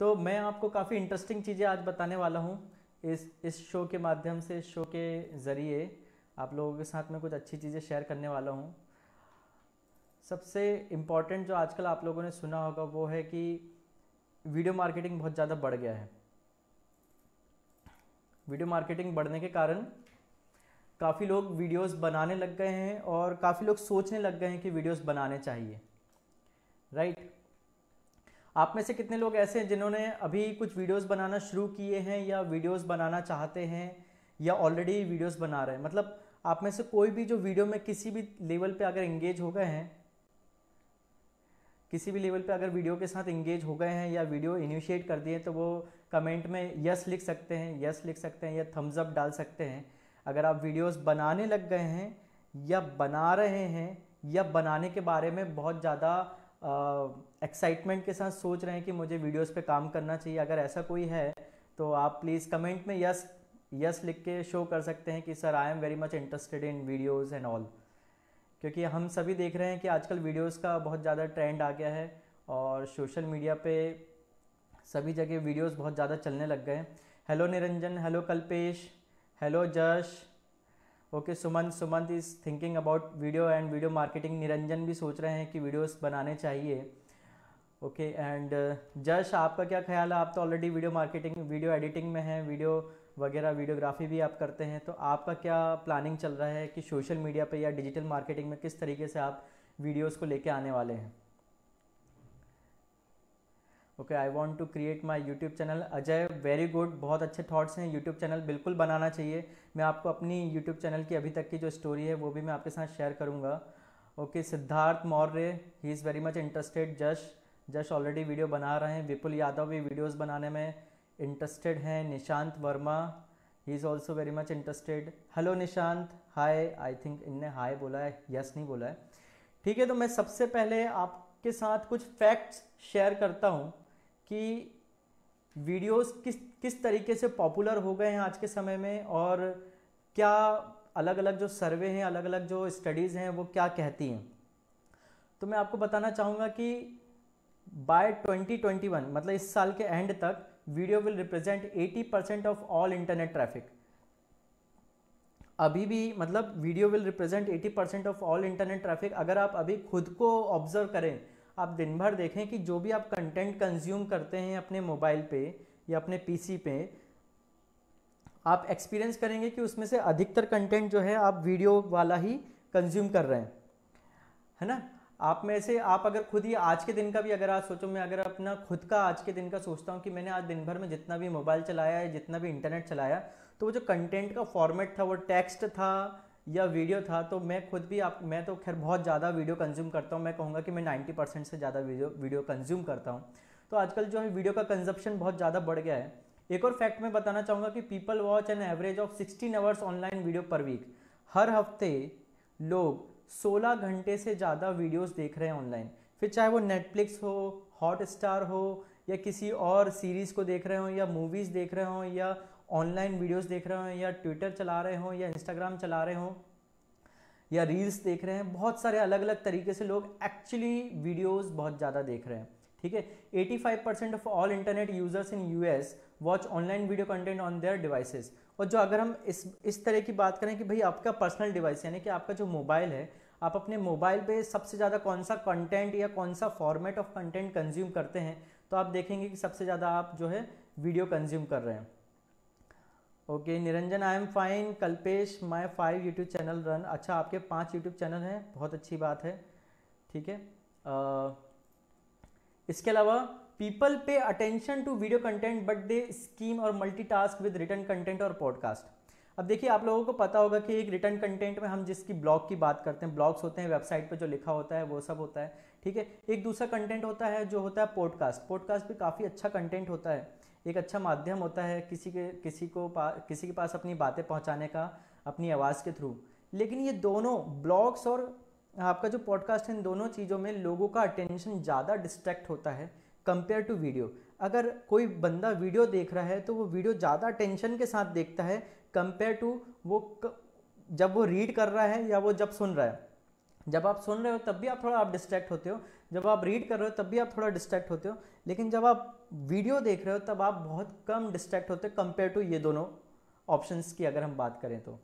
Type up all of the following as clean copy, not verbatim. तो मैं आपको काफ़ी इंटरेस्टिंग चीज़ें आज बताने वाला हूँ इस शो के माध्यम से, इस शो के ज़रिए आप लोगों के साथ में कुछ अच्छी चीज़ें शेयर करने वाला हूँ। सबसे इम्पॉर्टेंट जो आजकल आप लोगों ने सुना होगा वो है कि वीडियो मार्केटिंग बहुत ज़्यादा बढ़ गया है। वीडियो मार्केटिंग बढ़ने के कारण काफ़ी लोग वीडियोस बनाने लग गए हैं और काफ़ी लोग सोचने लग गए हैं कि वीडियोस बनाने चाहिए, राइट। आप में से कितने लोग ऐसे हैं जिन्होंने अभी कुछ वीडियोस बनाना शुरू किए हैं या वीडियोस बनाना चाहते हैं या ऑलरेडी वीडियोस बना रहे हैं? मतलब आप में से कोई भी जो वीडियो में किसी भी लेवल पे अगर इंगेज हो गए हैं, किसी भी लेवल पे अगर वीडियो के साथ इंगेज हो गए हैं या वीडियो इनिशिएट कर दिए, तो वो कमेंट में यस लिख सकते हैं, यस लिख सकते हैं या थम्स अप डाल सकते हैं। अगर आप वीडियोस बनाने लग गए हैं या बना रहे हैं या बनाने के बारे में बहुत ज़्यादा एक्साइटमेंट के साथ सोच रहे हैं कि मुझे वीडियोस पे काम करना चाहिए, अगर ऐसा कोई है तो आप प्लीज़ कमेंट में यस यस लिख के शो कर सकते हैं कि sir I am very much interested in videos and all. क्योंकि हम सभी देख रहे हैं कि आजकल वीडियोस का बहुत ज़्यादा ट्रेंड आ गया है और सोशल मीडिया पे सभी जगह वीडियोस बहुत ज़्यादा चलने लग गए। Hello Niranjan, hello Kalpesh, hello Jash, okay Sumant. Sumant is thinking about video and video marketing. Niranjan भी सोच रहे हैं कि वीडियोज़ बनाने चाहिए, ओके। एंड जश, आपका क्या ख्याल है? आप तो already video marketing, video editing में हैं, वीडियो वगैरह वीडियोग्राफी भी आप करते हैं, तो आपका क्या प्लानिंग चल रहा है कि सोशल मीडिया पे या डिजिटल मार्केटिंग में किस तरीके से आप वीडियोस को लेके आने वाले हैं? Okay, I want to create my YouTube channel. Ajay, very good, बहुत अच्छे थॉट्स हैं। यूट्यूब चैनल बिल्कुल बनाना चाहिए। मैं आपको अपनी यूट्यूब चैनल की अभी तक की जो स्टोरी है वो भी मैं आपके साथ शेयर करूँगा। Okay, Siddharth Maurya, he is very much interested. Jash Jash already video बना रहे हैं। विपुल यादव भी वीडियोज़ बनाने में इंटरेस्टेड हैं। Nishant Verma, he is also very much interested. Hello Nishant, hi. I think इनने हाय बोला है, यस नहीं बोला है। ठीक है, तो मैं सबसे पहले आपके साथ कुछ फैक्ट्स शेयर करता हूँ कि वीडियोस किस तरीके से पॉपुलर हो गए हैं आज के समय में और क्या अलग अलग जो सर्वे हैं, अलग अलग जो स्टडीज़ हैं वो क्या कहती हैं। तो मैं आपको बताना चाहूँगा कि बाय 2021, मतलब इस साल के एंड तक, video will represent 80% of all internet traffic. अभी भी मतलब video will represent 80% of all internet traffic. अगर आप अभी खुद को ऑब्जर्व करें, आप दिन भर देखें कि जो भी आप कंटेंट कंज्यूम करते हैं अपने मोबाइल पे या अपने पीसी पे, आप एक्सपीरियंस करेंगे कि उसमें से अधिकतर कंटेंट जो है आप वीडियो वाला ही कंज्यूम कर रहे हैं, है ना। आप में से आप अगर खुद ही आज के दिन का भी अगर आज सोचो, मैं अगर अपना खुद का आज के दिन का सोचता हूँ कि मैंने आज दिन भर में जितना भी मोबाइल चलाया है, जितना भी इंटरनेट चलाया, तो वो जो कंटेंट का फॉर्मेट था, वो टेक्स्ट था या वीडियो था, तो मैं खुद भी मैं तो खैर बहुत ज़्यादा वीडियो कंज्यूम करता हूँ। मैं कहूँगा कि मैं 90% से ज़्यादा वीडियो कंज्यूम करता हूँ। तो आजकल जो है वीडियो का कंजप्शन बहुत ज़्यादा बढ़ गया है। एक और फैक्ट मैं बताना चाहूँगा कि people watch an average of 16 hours online video per week. हर हफ्ते लोग 16 घंटे से ज़्यादा वीडियोस देख रहे हैं ऑनलाइन, फिर चाहे वो नेटफ्लिक्स हो, हॉटस्टार हो या किसी और सीरीज़ को देख रहे हो या मूवीज़ देख रहे हो या ऑनलाइन वीडियोस देख रहे हो या ट्विटर चला रहे हो या इंस्टाग्राम चला रहे हो या रील्स देख रहे हैं। बहुत सारे अलग अलग तरीके से लोग एक्चुअली वीडियोज़ बहुत ज़्यादा देख रहे हैं, ठीक है। 85% of all internet users in US watch online video content on their devices. और जो अगर हम इस तरह की बात करें कि भाई आपका पर्सनल डिवाइस यानी कि आपका जो मोबाइल है, आप अपने मोबाइल पे सबसे ज़्यादा कौन सा कंटेंट या कौन सा फॉर्मेट ऑफ कंटेंट कंज्यूम करते हैं, तो आप देखेंगे कि सबसे ज़्यादा आप जो है वीडियो कंज्यूम कर रहे हैं। Okay Niranjan, I am fine. Kalpesh, my 5 YouTube channel run. अच्छा, आपके 5 यूट्यूब चैनल हैं, बहुत अच्छी बात है, ठीक है। इसके अलावा people pay attention to video content but they skim और मल्टीटास्क विद रिटन कंटेंट और पॉडकास्ट। अब देखिए, आप लोगों को पता होगा कि एक रिटन कंटेंट में हम जिसकी ब्लॉग की बात करते हैं, ब्लॉग्स होते हैं, वेबसाइट पे जो लिखा होता है वो सब होता है, ठीक है। एक दूसरा कंटेंट होता है जो होता है पॉडकास्ट। पॉडकास्ट भी काफ़ी अच्छा कंटेंट होता है, एक अच्छा माध्यम होता है किसी के पास अपनी बातें पहुँचाने का अपनी आवाज़ के थ्रू। लेकिन ये दोनों ब्लॉग्स और आपका जो पॉडकास्ट है, इन दोनों चीज़ों में लोगों का अटेंशन ज़्यादा डिस्ट्रैक्ट होता है कंपेयर टू वीडियो। अगर कोई बंदा वीडियो देख रहा है तो वो वीडियो ज़्यादा अटेंशन के साथ देखता है कंपेयर टू वो जब वो रीड कर रहा है या वो जब सुन रहा है। जब आप सुन रहे हो तब भी आप थोड़ा डिस्ट्रैक्ट होते हो, जब आप रीड कर रहे हो तब भी आप थोड़ा डिस्ट्रैक्ट होते हो, लेकिन जब आप वीडियो देख रहे हो तब आप बहुत कम डिस्ट्रैक्ट होते हो कंपेयर टू ये दोनों ऑप्शंस की अगर हम बात करें तो।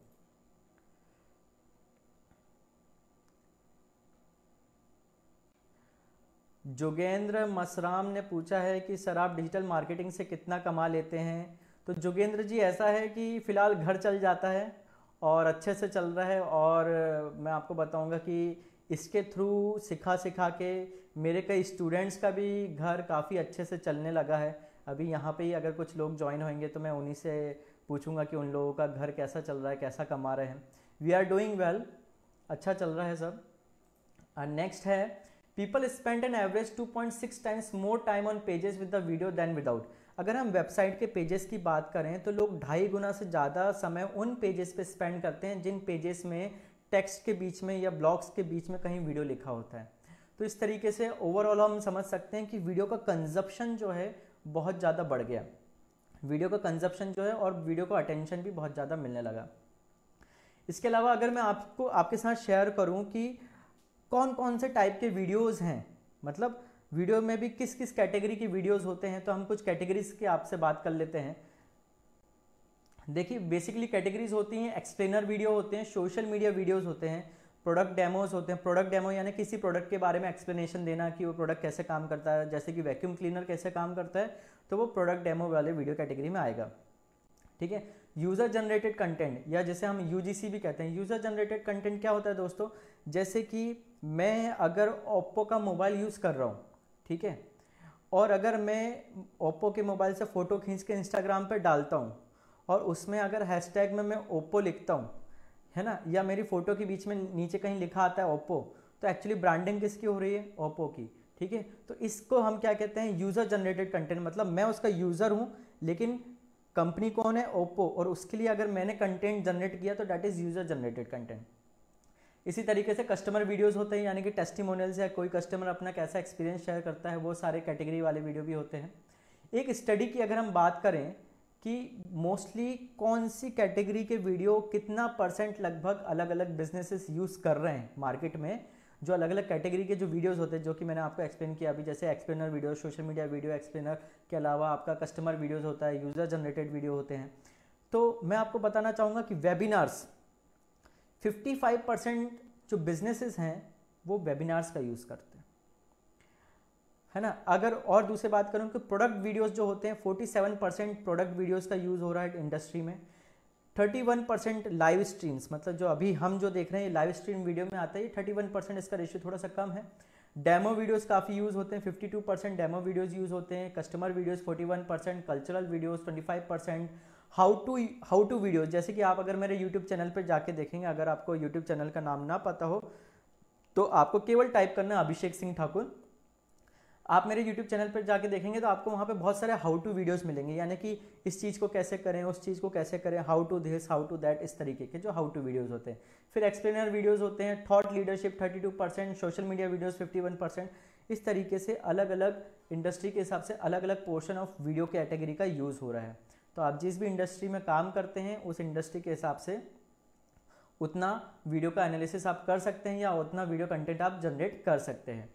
जोगेंद्र मसराम ने पूछा है कि सर आप डिजिटल मार्केटिंग से कितना कमा लेते हैं। तो जोगेंद्र जी ऐसा है कि फ़िलहाल घर चल जाता है और अच्छे से चल रहा है, और मैं आपको बताऊंगा कि इसके थ्रू सिखा के मेरे कई स्टूडेंट्स का भी घर काफ़ी अच्छे से चलने लगा है। अभी यहाँ पे ही अगर कुछ लोग ज्वाइन होंगे तो मैं उन्हीं से पूछूंगा कि उन लोगों का घर कैसा चल रहा है, कैसा कमा रहे हैं। वी आर डूइंग वेल, अच्छा चल रहा है सब। नेक्स्ट है People spend an average 2.6 times more time on pages with the video than without। अगर हम वेबसाइट के पेजेस की बात करें तो लोग 2.5 गुना से ज़्यादा समय उन पेजेस पे स्पेंड करते हैं जिन पेजेस में टेक्स्ट के बीच में या ब्लॉग्स के बीच में कहीं वीडियो लिखा होता है। तो इस तरीके से ओवरऑल हम समझ सकते हैं कि वीडियो का कंजप्शन जो है बहुत ज़्यादा बढ़ गया, वीडियो का कंजप्शन जो है, और वीडियो को अटेंशन भी बहुत ज़्यादा मिलने लगा। इसके अलावा अगर मैं आपको आपके साथ शेयर करूँ कि कौन कौन से टाइप के वीडियोस हैं, मतलब वीडियो में भी किस किस कैटेगरी की वीडियोस होते हैं, तो हम कुछ कैटेगरीज की आपसे बात कर लेते हैं। देखिए बेसिकली कैटेगरीज होती हैं, एक्सप्लेनर वीडियो होते हैं, सोशल मीडिया वीडियोस होते हैं, प्रोडक्ट डेमोज होते हैं। प्रोडक्ट डेमो यानी किसी प्रोडक्ट के बारे में एक्सप्लेनेशन देना कि वो प्रोडक्ट कैसे काम करता है, जैसे कि वैक्यूम क्लीनर कैसे काम करता है, तो वो प्रोडक्ट डेमो वाले वीडियो कैटेगरी में आएगा। ठीक है, यूज़र जनरेटेड कंटेंट या जैसे हम यूजीसी भी कहते हैं। यूज़र जनरेटेड कंटेंट क्या होता है दोस्तों, जैसे कि मैं अगर ओप्पो का मोबाइल यूज़ कर रहा हूँ, ठीक है, और अगर मैं ओप्पो के मोबाइल से फ़ोटो खींच के इंस्टाग्राम पर डालता हूँ और उसमें अगर हैशटैग में मैं ओप्पो लिखता हूँ, है ना, या मेरी फ़ोटो के बीच में नीचे कहीं लिखा आता है ओप्पो, तो एक्चुअली ब्रांडिंग किसकी हो रही है, ओप्पो की। ठीक है, तो इसको हम क्या कहते हैं, यूज़र जनरेटेड कंटेंट। मतलब मैं उसका यूज़र हूँ लेकिन कंपनी कौन है, ओप्पो, और उसके लिए अगर मैंने कंटेंट जनरेट किया तो that is user generated content. इसी तरीके से कस्टमर वीडियोस होते हैं, यानी कि टेस्टिमोनियल्स या कोई कस्टमर अपना कैसा एक्सपीरियंस शेयर करता है, वो सारे कैटेगरी वाले वीडियो भी होते हैं। एक स्टडी की अगर हम बात करें कि मोस्टली कौन सी कैटेगरी के वीडियो कितना % लगभग अलग अलग बिजनेसेस यूज़ कर रहे हैं मार्केट में, जो अलग अलग कैटेगरी के जो वीडियोस होते हैं, जो कि मैंने आपको एक्सप्लेन किया अभी, जैसे explainer video, social media video, explainer के अलावा आपका कस्टमर वीडियोस होता है, यूज़र जनरेटेड वीडियो होते हैं। तो मैं आपको बताना चाहूँगा कि वेबिनार्स 55% जो बिजनेसेस हैं वो वेबिनार्स का यूज़ करते हैं, है ना। अगर और दूसरी बात करूँ कि प्रोडक्ट वीडियोस जो होते हैं, 47% प्रोडक्ट वीडियोज़ का यूज़ हो रहा है इंडस्ट्री में। 31% लाइव स्ट्रीम्स, मतलब जो अभी हम जो देख रहे हैं लाइव स्ट्रीम वीडियो में आता है, 31% इसका रेशियो थोड़ा सा कम है। डेमो वीडियोस काफ़ी यूज़ होते हैं, 52% डेमो वीडियोस यूज़ होते हैं। Customer videos 41%, cultural videos 25%, how to videos, जैसे कि आप अगर मेरे यूट्यूब चैनल पर जाके देखेंगे, अगर आपको यूट्यूब चैनल का नाम ना पता हो तो आपको केवल टाइप करना अभिषेक सिंह ठाकुर, आप मेरे YouTube चैनल पर जाके देखेंगे तो आपको वहाँ पे बहुत सारे हाउ टू वीडियोस मिलेंगे, यानी कि इस चीज़ को कैसे करें, उस चीज़ को कैसे करें, how to this, how to that, इस तरीके के जो हाउ टू वीडियोस होते हैं। फिर एक्सप्लेनर वीडियोस होते हैं, thought leadership 32%, social media videos 51%। इस तरीके से अलग अलग इंडस्ट्री के हिसाब से अलग अलग पोर्शन ऑफ वीडियो कैटेगरी का यूज़ हो रहा है। तो आप जिस भी इंडस्ट्री में काम करते हैं उस इंडस्ट्री के हिसाब से उतना वीडियो का एनालिसिस आप कर सकते हैं या उतना वीडियो कंटेंट आप जनरेट कर सकते हैं।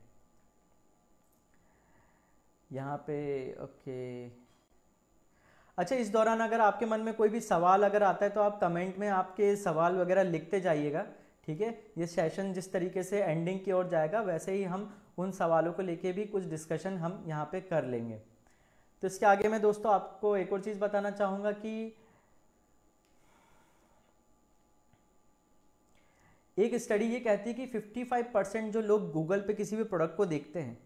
यहाँ पे ओके अच्छा, इस दौरान अगर आपके मन में कोई भी सवाल अगर आता है तो आप कमेंट में आपके सवाल वगैरह लिखते जाइएगा। ठीक है, ये सेशन जिस तरीके से एंडिंग की ओर जाएगा वैसे ही हम उन सवालों को लेके भी कुछ डिस्कशन हम यहाँ पे कर लेंगे। तो इसके आगे मैं दोस्तों आपको एक और चीज़ बताना चाहूँगा कि एक स्टडी ये कहती है कि 55% जो लोग गूगल पे किसी भी प्रोडक्ट को देखते हैं,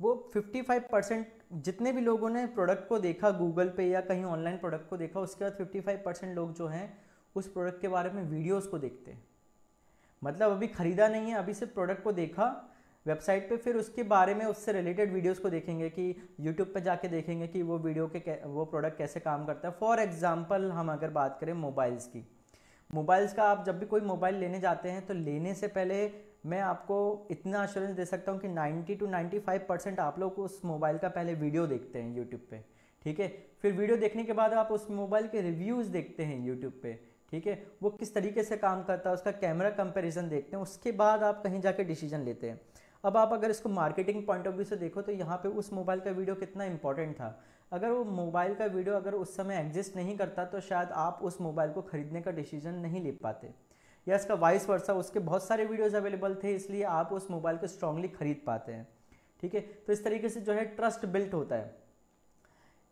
वो 55% जितने भी लोगों ने प्रोडक्ट को देखा गूगल पे या कहीं ऑनलाइन प्रोडक्ट को देखा, उसके बाद 55% लोग जो हैं उस प्रोडक्ट के बारे में वीडियोस को देखते हैं। मतलब अभी ख़रीदा नहीं है, अभी सिर्फ प्रोडक्ट को देखा वेबसाइट पे, फिर उसके बारे में उससे रिलेटेड वीडियोस को देखेंगे कि यूट्यूब पर जाके देखेंगे कि वो वीडियो के वो प्रोडक्ट कैसे काम करता है। फॉर एग्ज़ाम्पल हम अगर बात करें मोबाइल्स की, मोबाइल्स का आप जब भी कोई मोबाइल लेने जाते हैं तो लेने से पहले मैं आपको इतना एश्योरेंस दे सकता हूँ कि 90 to 95% आप लोग उस मोबाइल का पहले वीडियो देखते हैं यूट्यूब पे। ठीक है, फिर वीडियो देखने के बाद आप उस मोबाइल के रिव्यूज़ देखते हैं यूट्यूब पे। ठीक है, वो किस तरीके से काम करता है, उसका कैमरा कंपैरिजन देखते हैं, उसके बाद आप कहीं जाके डिसीजन लेते हैं। अब आप अगर इसको मार्केटिंग पॉइंट ऑफ व्यू से देखो तो यहाँ पे उस मोबाइल का वीडियो कितना इंपॉर्टेंट था। अगर वो मोबाइल का वीडियो अगर उस समय एग्जिस्ट नहीं करता तो शायद आप उस मोबाइल को खरीदने का डिसीजन नहीं ले पाते, या इसका वाइस वर्सा उसके बहुत सारे वीडियोज़ अवेलेबल थे इसलिए आप उस मोबाइल को स्ट्रांगली खरीद पाते हैं। ठीक है, तो इस तरीके से जो है ट्रस्ट बिल्ट होता है।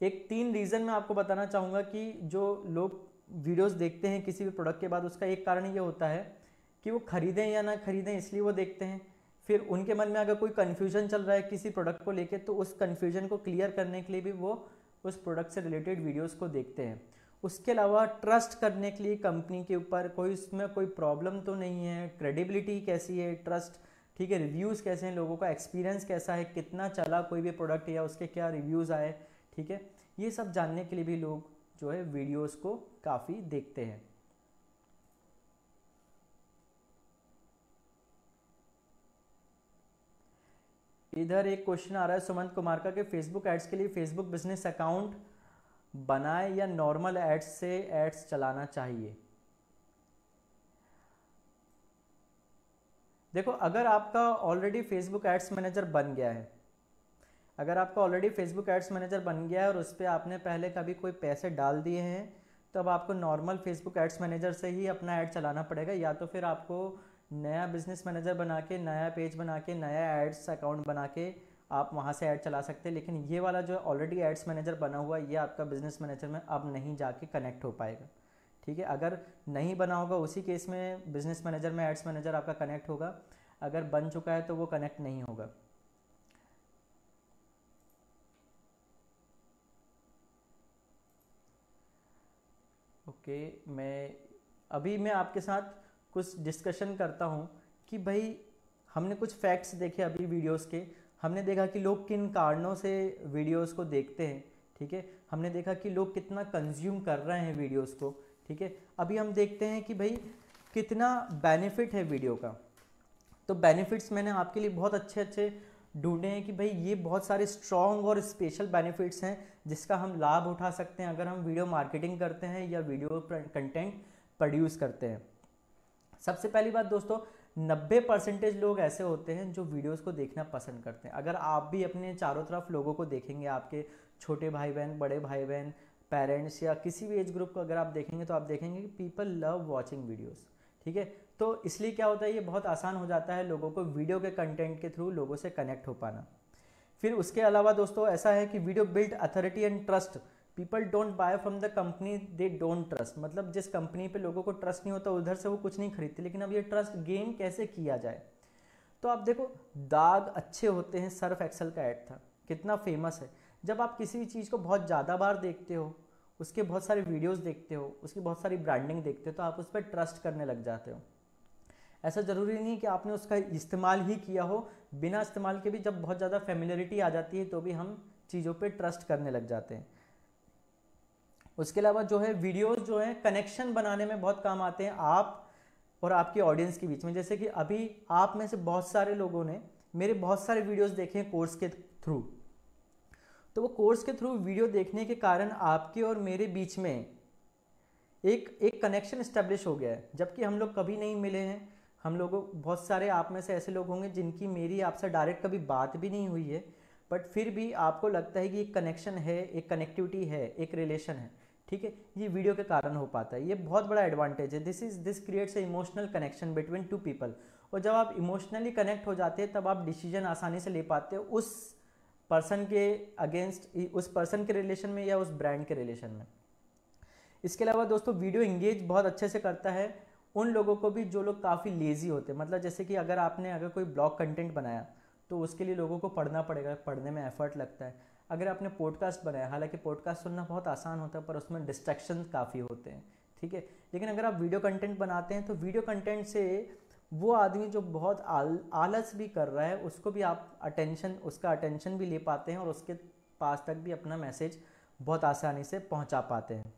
एक तीन रीज़न मैं आपको बताना चाहूँगा कि जो लोग वीडियोस देखते हैं किसी भी प्रोडक्ट के बाद, उसका एक कारण ये होता है कि वो खरीदें या ना खरीदें इसलिए वो देखते हैं। फिर उनके मन में अगर कोई कन्फ्यूजन चल रहा है किसी प्रोडक्ट को लेके तो उस कन्फ्यूजन को क्लियर करने के लिए भी वो उस प्रोडक्ट से रिलेटेड वीडियोस को देखते हैं। उसके अलावा ट्रस्ट करने के लिए कंपनी के ऊपर कोई उसमें कोई प्रॉब्लम तो नहीं है, क्रेडिबिलिटी कैसी है, ट्रस्ट ठीक है, रिव्यूज़ कैसे हैं, लोगों का एक्सपीरियंस कैसा है, कितना चला कोई भी प्रोडक्ट या उसके क्या रिव्यूज़ आए, ठीक है, ये सब जानने के लिए भी लोग जो है वीडियोस को काफ़ी देखते हैं। इधर एक क्वेश्चन आ रहा है सुमंत कुमार का कि फेसबुक एड्स के लिए फेसबुक बिजनेस अकाउंट बनाए या नॉर्मल एड्स से एड्स चलाना चाहिए। देखो, अगर आपका ऑलरेडी फेसबुक एड्स मैनेजर बन गया है, अगर आपका ऑलरेडी फेसबुक एड्स मैनेजर बन गया है और उस पर आपने पहले कभी कोई पैसे डाल दिए हैं तो अब आपको नॉर्मल फेसबुक एड्स मैनेजर से ही अपना ऐड चलाना पड़ेगा, या तो फिर आपको नया बिजनेस मैनेजर बना के, नया पेज बना के, नया एड्स अकाउंट बना के आप वहाँ से ऐड चला सकते हैं। लेकिन ये वाला जो ऑलरेडी एड्स मैनेजर बना हुआ ये आपका बिजनेस मैनेजर में अब नहीं जाके कनेक्ट हो पाएगा। ठीक है, अगर नहीं बना होगा उसी केस में बिजनेस मैनेजर में एड्स मैनेजर आपका कनेक्ट होगा, अगर बन चुका है तो वो कनेक्ट नहीं होगा। ओके, मैं अभी आपके साथ कुछ डिस्कशन करता हूँ कि भाई हमने कुछ फैक्ट्स देखे अभी वीडियोस के, हमने देखा कि लोग किन कारणों से वीडियोस को देखते हैं। ठीक है, हमने देखा कि लोग कितना कंज्यूम कर रहे हैं वीडियोस को। ठीक है, अभी हम देखते हैं कि भाई कितना बेनिफिट है वीडियो का। तो बेनिफिट्स मैंने आपके लिए बहुत अच्छे अच्छे ढूंढे हैं कि भाई ये बहुत सारे स्ट्रॉन्ग और स्पेशल बेनिफिट्स हैं जिसका हम लाभ उठा सकते हैं अगर हम वीडियो मार्केटिंग करते हैं या वीडियो कंटेंट प्रोड्यूस करते हैं। सबसे पहली बात दोस्तों, 90% लोग ऐसे होते हैं जो वीडियोस को देखना पसंद करते हैं। अगर आप भी अपने चारों तरफ लोगों को देखेंगे, आपके छोटे भाई बहन, बड़े भाई बहन, पेरेंट्स या किसी भी एज ग्रुप को अगर आप देखेंगे तो आप देखेंगे कि पीपल लव वॉचिंग वीडियोज़। ठीक है, तो इसलिए क्या होता है, ये बहुत आसान हो जाता है लोगों को वीडियो के कंटेंट के थ्रू लोगों से कनेक्ट हो पाना। फिर उसके अलावा दोस्तों ऐसा है कि video build authority and trust. People don't buy from the company they don't trust, मतलब जिस कंपनी पे लोगों को ट्रस्ट नहीं होता उधर से वो कुछ नहीं खरीदते। लेकिन अब ये ट्रस्ट गेन कैसे किया जाए, तो आप देखो दाग अच्छे होते हैं, सर्फ एक्सेल का ऐड था, कितना फेमस है। जब आप किसी चीज़ को बहुत ज़्यादा बार देखते हो, उसके बहुत सारे वीडियोस देखते हो, उसकी बहुत सारी ब्रांडिंग देखते हो, तो आप उस पर ट्रस्ट करने लग जाते हो। ऐसा ज़रूरी नहीं कि आपने उसका इस्तेमाल ही किया हो, बिना इस्तेमाल के भी जब बहुत ज़्यादा फेमिलियरिटी आ जाती है तो भी हम चीज़ों पे ट्रस्ट करने लग जाते हैं। उसके अलावा जो है वीडियोस जो है कनेक्शन बनाने में बहुत काम आते हैं आप और आपकी ऑडियंस के बीच में। जैसे कि अभी आप में से बहुत सारे लोगों ने मेरे बहुत सारे वीडियोज़ देखे हैं कोर्स के थ्रू, तो वो कोर्स के थ्रू वीडियो देखने के कारण आपके और मेरे बीच में एक कनेक्शन इस्टेब्लिश हो गया है, जबकि हम लोग कभी नहीं मिले हैं। हम लोगों बहुत सारे आप में से ऐसे लोग होंगे जिनकी मेरी आपसे डायरेक्ट कभी बात भी नहीं हुई है, बट फिर भी आपको लगता है कि एक कनेक्शन है, एक कनेक्टिविटी है, एक रिलेशन है। ठीक है, ये वीडियो के कारण हो पाता है, ये बहुत बड़ा एडवांटेज है। This creates a emotional connection between two people. और जब आप इमोशनली कनेक्ट हो जाते हैं तब आप डिसीजन आसानी से ले पाते हो उस पर्सन के अगेंस्ट, उस पर्सन के रिलेशन में या उस ब्रांड के रिलेशन में। इसके अलावा दोस्तों वीडियो इंगेज बहुत अच्छे से करता है उन लोगों को भी जो लोग काफ़ी लेजी होते हैं। मतलब जैसे कि अगर कोई ब्लॉग कंटेंट बनाया तो उसके लिए लोगों को पढ़ना पड़ेगा, पढ़ने में एफर्ट लगता है। अगर आपने पॉडकास्ट बनाया, हालांकि पॉडकास्ट सुनना बहुत आसान होता है पर उसमें डिस्ट्रैक्शन काफ़ी होते हैं। ठीक है, लेकिन अगर आप वीडियो कंटेंट बनाते हैं तो वीडियो कंटेंट से वो आदमी जो बहुत आलस भी कर रहा है उसको भी आप उसका अटेंशन भी ले पाते हैं और उसके पास तक भी अपना मैसेज बहुत आसानी से पहुँचा पाते हैं।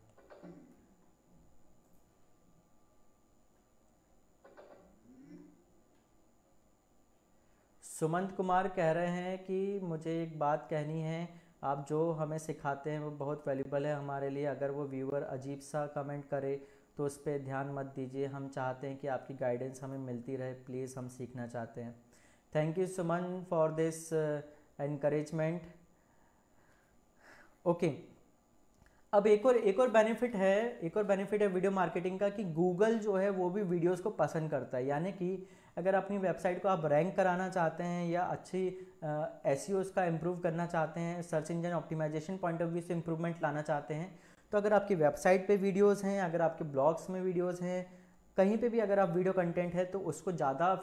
सुमंत कुमार कह रहे हैं कि मुझे एक बात कहनी है, आप जो हमें सिखाते हैं वो बहुत वैल्यूबल है हमारे लिए। अगर वो व्यूअर अजीब सा कमेंट करे तो उस पर ध्यान मत दीजिए, हम चाहते हैं कि आपकी गाइडेंस हमें मिलती रहे, प्लीज़ हम सीखना चाहते हैं। Thank you Suman for this encouragement. Okay, अब एक और बेनिफिट है, वीडियो मार्केटिंग का कि गूगल जो है वो भी वीडियोस को पसंद करता है। यानी कि अगर अपनी वेबसाइट को आप रैंक कराना चाहते हैं या अच्छी एसईओ का इम्प्रूव करना चाहते हैं, search engine optimization point of view से इम्प्रूवमेंट लाना चाहते हैं, तो अगर आपकी वेबसाइट पे वीडियोस हैं, अगर आपके ब्लॉग्स में वीडियोस हैं, कहीं पे भी अगर आप वीडियो कंटेंट है तो उसको ज़्यादा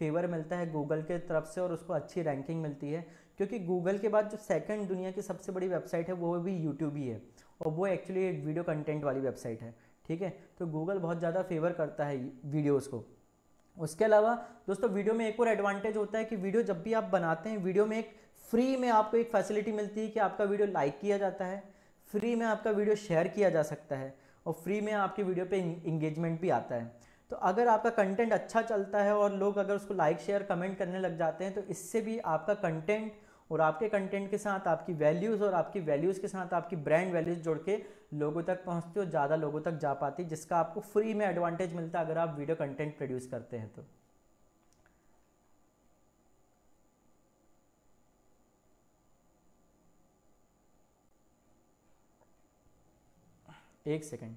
फेवर मिलता है गूगल के तरफ से और उसको अच्छी रैंकिंग मिलती है। क्योंकि गूगल के बाद जो सेकंड दुनिया की सबसे बड़ी वेबसाइट है वो भी यूट्यूब ही है, और वो एक्चुअली एक वीडियो कंटेंट वाली वेबसाइट है। ठीक है, तो गूगल बहुत ज़्यादा फेवर करता है वीडियोज़ को। उसके अलावा दोस्तों वीडियो में एक और एडवांटेज होता है कि वीडियो जब भी आप बनाते हैं, वीडियो में एक फ्री में आपको एक फैसिलिटी मिलती है कि आपका वीडियो लाइक किया जाता है, फ्री में आपका वीडियो शेयर किया जा सकता है, और फ्री में आपकी वीडियो पे इंगेजमेंट भी आता है। तो अगर आपका कंटेंट अच्छा चलता है और लोग अगर उसको लाइक शेयर कमेंट करने लग जाते हैं, तो इससे भी आपका कंटेंट और आपके कंटेंट के साथ आपकी वैल्यूज़ और आपकी वैल्यूज़ के साथ आपकी ब्रांड वैल्यूज़ जोड़ के लोगों तक पहुँचती और ज़्यादा लोगों तक जा पाती, जिसका आपको फ्री में एडवांटेज मिलता है अगर आप वीडियो कंटेंट प्रोड्यूस करते हैं तो। एक सेकेंड,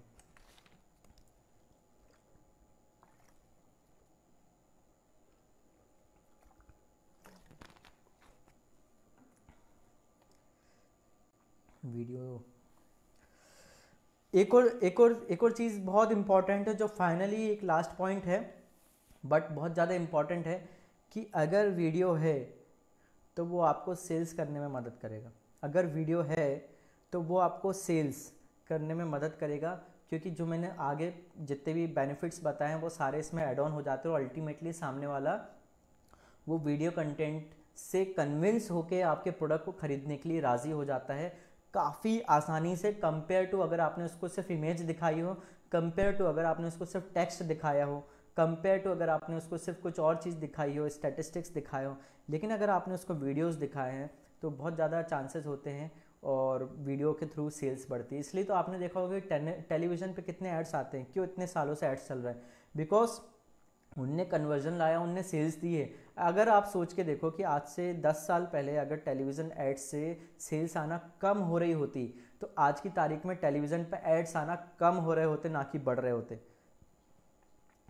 वीडियो एक और चीज़ बहुत इम्पॉर्टेंट है जो फाइनली एक लास्ट पॉइंट है बट बहुत ज़्यादा इम्पॉर्टेंट है कि अगर वीडियो है तो वो आपको सेल्स करने में मदद करेगा। अगर वीडियो है तो वो आपको सेल्स करने में मदद करेगा, क्योंकि जो मैंने आगे जितने भी बेनिफिट्स बताए हैं वो सारे इसमें ऐड ऑन हो जाते हैं और अल्टीमेटली सामने वाला वो वीडियो कंटेंट से कन्विंस होके आपके प्रोडक्ट को ख़रीदने के लिए राज़ी हो जाता है काफ़ी आसानी से, कंपेयर टू अगर आपने उसको सिर्फ इमेज दिखाई हो, कंपेयर टू अगर आपने उसको सिर्फ टेक्स्ट दिखाया हो, कंपेयर टू अगर आपने उसको सिर्फ कुछ और चीज़ दिखाई हो, स्टैटिस्टिक्स दिखाए हो। लेकिन अगर आपने उसको वीडियोज़ दिखाए हैं तो बहुत ज़्यादा चांसेस होते हैं और वीडियो के थ्रू सेल्स बढ़ती है। इसलिए तो आपने देखा होगा कि टेलीविज़न पे कितने एड्स आते हैं, क्यों इतने सालों से एड्स चल रहे हैं, बिकॉज उनने कन्वर्जन लाया, उनने सेल्स दी है। अगर आप सोच के देखो कि आज से 10 साल पहले अगर टेलीविज़न एड्स से सेल्स आना कम हो रही होती, तो आज की तारीख में टेलीविज़न पर एड्स आना कम हो रहे होते, ना कि बढ़ रहे होते।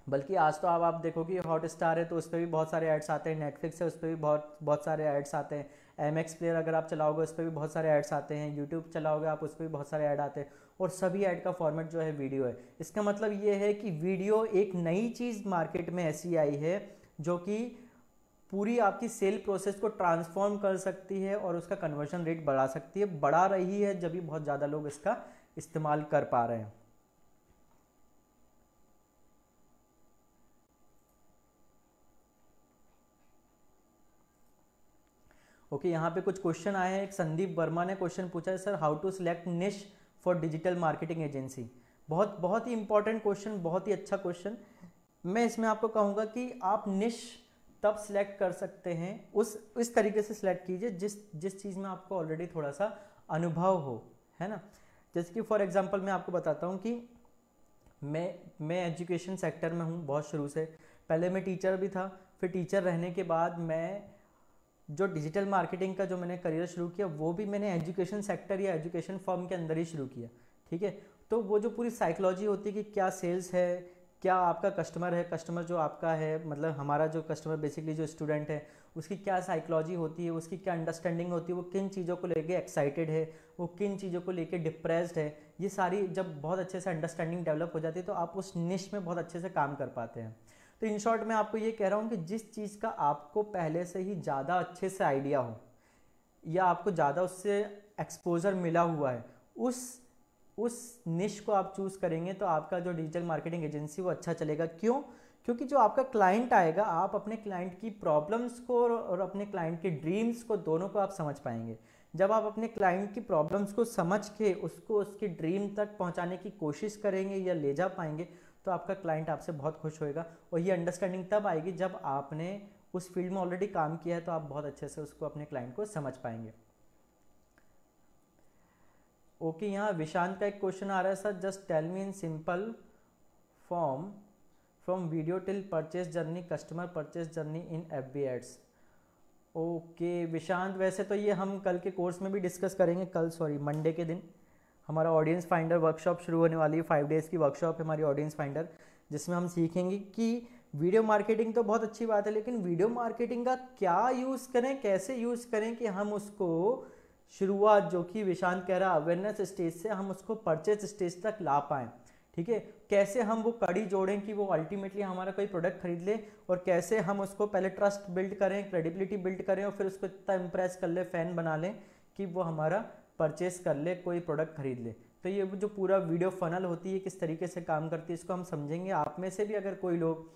बल्कि आज तो आप देखो कि हॉटस्टार है तो उस पर भी बहुत सारे एड्स आते हैं, नेटफ्लिक्स है उस पर भी बहुत सारे एड्स आते हैं, MX प्लेयर अगर आप चलाओगे उस पर भी बहुत सारे ऐड्स आते हैं, YouTube चलाओगे आप उस पर भी बहुत सारे ऐड आते हैं, और सभी ऐड का फॉर्मेट जो है वीडियो है। इसका मतलब ये है कि वीडियो एक नई चीज़ मार्केट में ऐसी आई है जो कि पूरी आपकी सेल प्रोसेस को ट्रांसफॉर्म कर सकती है और उसका कन्वर्जन रेट बढ़ा सकती है, बढ़ा रही है जब भी बहुत ज़्यादा लोग इसका इस्तेमाल कर पा रहे हैं। ओके, यहाँ पे कुछ क्वेश्चन आए हैं। एक संदीप वर्मा ने क्वेश्चन पूछा है, sir how to select niche for digital marketing agency. बहुत ही इंपॉर्टेंट क्वेश्चन, बहुत ही अच्छा क्वेश्चन। मैं इसमें आपको कहूँगा कि आप निश तब सिलेक्ट कर सकते हैं, इस तरीके से सिलेक्ट कीजिए जिस चीज़ में आपको ऑलरेडी थोड़ा सा अनुभव हो, है ना। जैसे कि फॉर एग्जाम्पल मैं आपको बताता हूँ कि मैं एजुकेशन सेक्टर में हूँ बहुत शुरू से। पहले मैं टीचर भी था, फिर टीचर रहने के बाद मैं जो डिजिटल मार्केटिंग का जो मैंने करियर शुरू किया वो भी मैंने एजुकेशन सेक्टर या एजुकेशन फर्म के अंदर ही शुरू किया। ठीक है, तो वो जो पूरी साइकोलॉजी होती है कि क्या सेल्स है, क्या आपका कस्टमर है, कस्टमर जो आपका है मतलब हमारा जो कस्टमर बेसिकली जो स्टूडेंट है उसकी क्या साइकोलॉजी होती है, उसकी क्या अंडरस्टैंडिंग होती है, वो किन चीज़ों को लेके एक्साइटेड है, वो किन चीज़ों को लेके डिप्रेस्ड है, ये सारी जब बहुत अच्छे से अंडरस्टैंडिंग डेवलप हो जाती है तो आप उस निश में बहुत अच्छे से काम कर पाते हैं। तो इन शॉर्ट मैं आपको ये कह रहा हूँ कि जिस चीज़ का आपको पहले से ही ज़्यादा अच्छे से आइडिया हो या आपको ज़्यादा उससे एक्सपोजर मिला हुआ है, उस निश को आप चूज़ करेंगे तो आपका जो डिजिटल मार्केटिंग एजेंसी वो अच्छा चलेगा। क्यों? क्योंकि जो आपका क्लाइंट आएगा आप अपने क्लाइंट की प्रॉब्लम्स को और अपने क्लाइंट के ड्रीम्स को, दोनों को आप समझ पाएंगे। जब आप अपने क्लाइंट की प्रॉब्लम्स को समझ के उसको उसके ड्रीम तक पहुँचाने की कोशिश करेंगे या ले जा पाएंगे तो आपका क्लाइंट आपसे बहुत खुश होएगा। और ये अंडरस्टैंडिंग तब आएगी जब आपने उस फील्ड में ऑलरेडी काम किया है, तो आप बहुत अच्छे से उसको अपने क्लाइंट को समझ पाएंगे। ओके, यहाँ विशांत का एक क्वेश्चन आ रहा है, sir just tell me in simple form from video till purchase journey, customer purchase journey in FB ads. Okay Vishant, वैसे तो ये हम कल के कोर्स में भी डिस्कस करेंगे, कल सॉरी मंडे के दिन हमारा ऑडियंस फाइंडर वर्कशॉप शुरू होने वाली है। 5 डेज़ की वर्कशॉप है हमारी ऑडियंस फाइंडर, जिसमें हम सीखेंगे कि वीडियो मार्केटिंग तो बहुत अच्छी बात है, लेकिन वीडियो मार्केटिंग का क्या यूज़ करें, कैसे यूज़ करें कि हम उसको शुरुआत जो कि विशांत कह रहा अवेयरनेस स्टेज से हम उसको परचेज स्टेज तक ला पाएँ। ठीक है, कैसे हम वो कड़ी जोड़ें कि वो अल्टीमेटली हमारा कोई प्रोडक्ट खरीद ले, और कैसे हम उसको पहले ट्रस्ट बिल्ड करें, क्रेडिबिलिटी बिल्ड करें, और फिर उसको इतना इम्प्रेस कर ले, फ़ैन बना लें कि वो हमारा परचेस कर ले, कोई प्रोडक्ट खरीद ले। तो ये जो पूरा वीडियो फनल होती है किस तरीके से काम करती है, इसको हम समझेंगे। आप में से भी अगर कोई लोग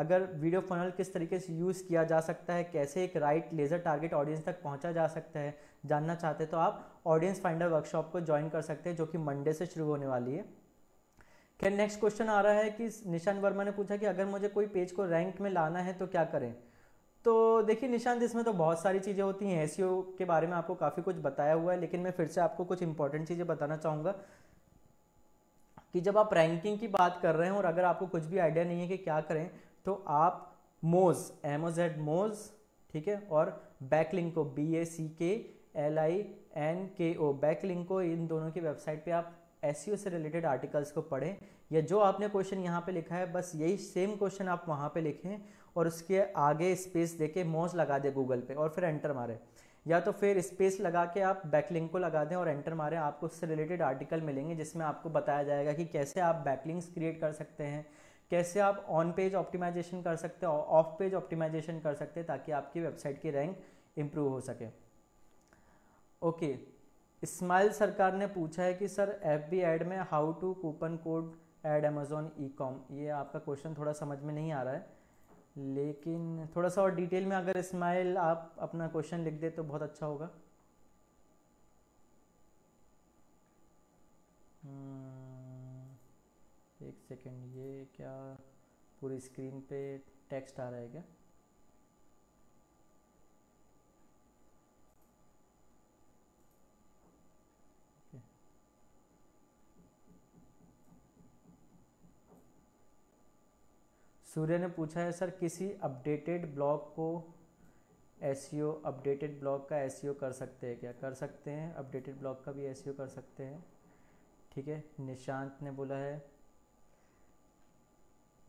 अगर वीडियो फनल किस तरीके से यूज़ किया जा सकता है, कैसे एक राइट लेज़र टारगेट ऑडियंस तक पहुंचा जा सकता है, जानना चाहते हैं तो आप ऑडियंस फाइंडर वर्कशॉप को ज्वाइन कर सकते हैं, जो कि मंडे से शुरू होने वाली है। खैर, नेक्स्ट क्वेश्चन आ रहा है कि निशांत वर्मा ने पूछा कि अगर मुझे कोई पेज को रैंक में लाना है तो क्या करें। तो देखिए निशांत, इसमें तो बहुत सारी चीज़ें होती हैं। एसईओ के बारे में आपको काफ़ी कुछ बताया हुआ है, लेकिन मैं फिर से आपको कुछ इंपॉर्टेंट चीज़ें बताना चाहूँगा कि जब आप रैंकिंग की बात कर रहे हैं और अगर आपको कुछ भी आइडिया नहीं है कि क्या करें, तो आप मोज़ MOZ ठीक है, और बैकलिंक को BACKLINKO बैकलिंक को, इन दोनों की वेबसाइट पर आप एसईओ से रिलेटेड आर्टिकल्स को पढ़ें, या जो आपने क्वेश्चन यहाँ पे लिखा है बस यही सेम क्वेश्चन आप वहाँ पे लिखें और उसके आगे स्पेस देके मौज लगा दें गूगल पे और फिर एंटर मारें, या तो फिर स्पेस लगा के आप बैकलिंक को लगा दें और एंटर मारें। आपको उससे रिलेटेड आर्टिकल मिलेंगे जिसमें आपको बताया जाएगा कि कैसे आप बैकलिंक्स क्रिएट कर सकते हैं, कैसे आप ऑन पेज ऑप्टिमाइजेशन कर सकते हैं और ऑफ पेज ऑप्टिमाइजेशन कर सकते हैं, ताकि आपकी वेबसाइट की रैंक इम्प्रूव हो सके। ओके, इस्माइल सरकार ने पूछा है कि सर FB एड में how to coupon code add Amazon e-com, ये आपका क्वेश्चन थोड़ा समझ में नहीं आ रहा है, लेकिन थोड़ा सा और डिटेल में अगर इस्माइल आप अपना क्वेश्चन लिख दे तो बहुत अच्छा होगा। एक सेकेंड, ये क्या पूरी स्क्रीन पे टेक्स्ट आ रहा है क्या? सूर्य ने पूछा है सर किसी अपडेटेड ब्लॉग को एसईओ, अपडेटेड ब्लॉग का एसईओ कर सकते हैं क्या? कर सकते हैं, अपडेटेड ब्लॉग का भी एसईओ कर सकते हैं। ठीक है, निशांत ने बोला है।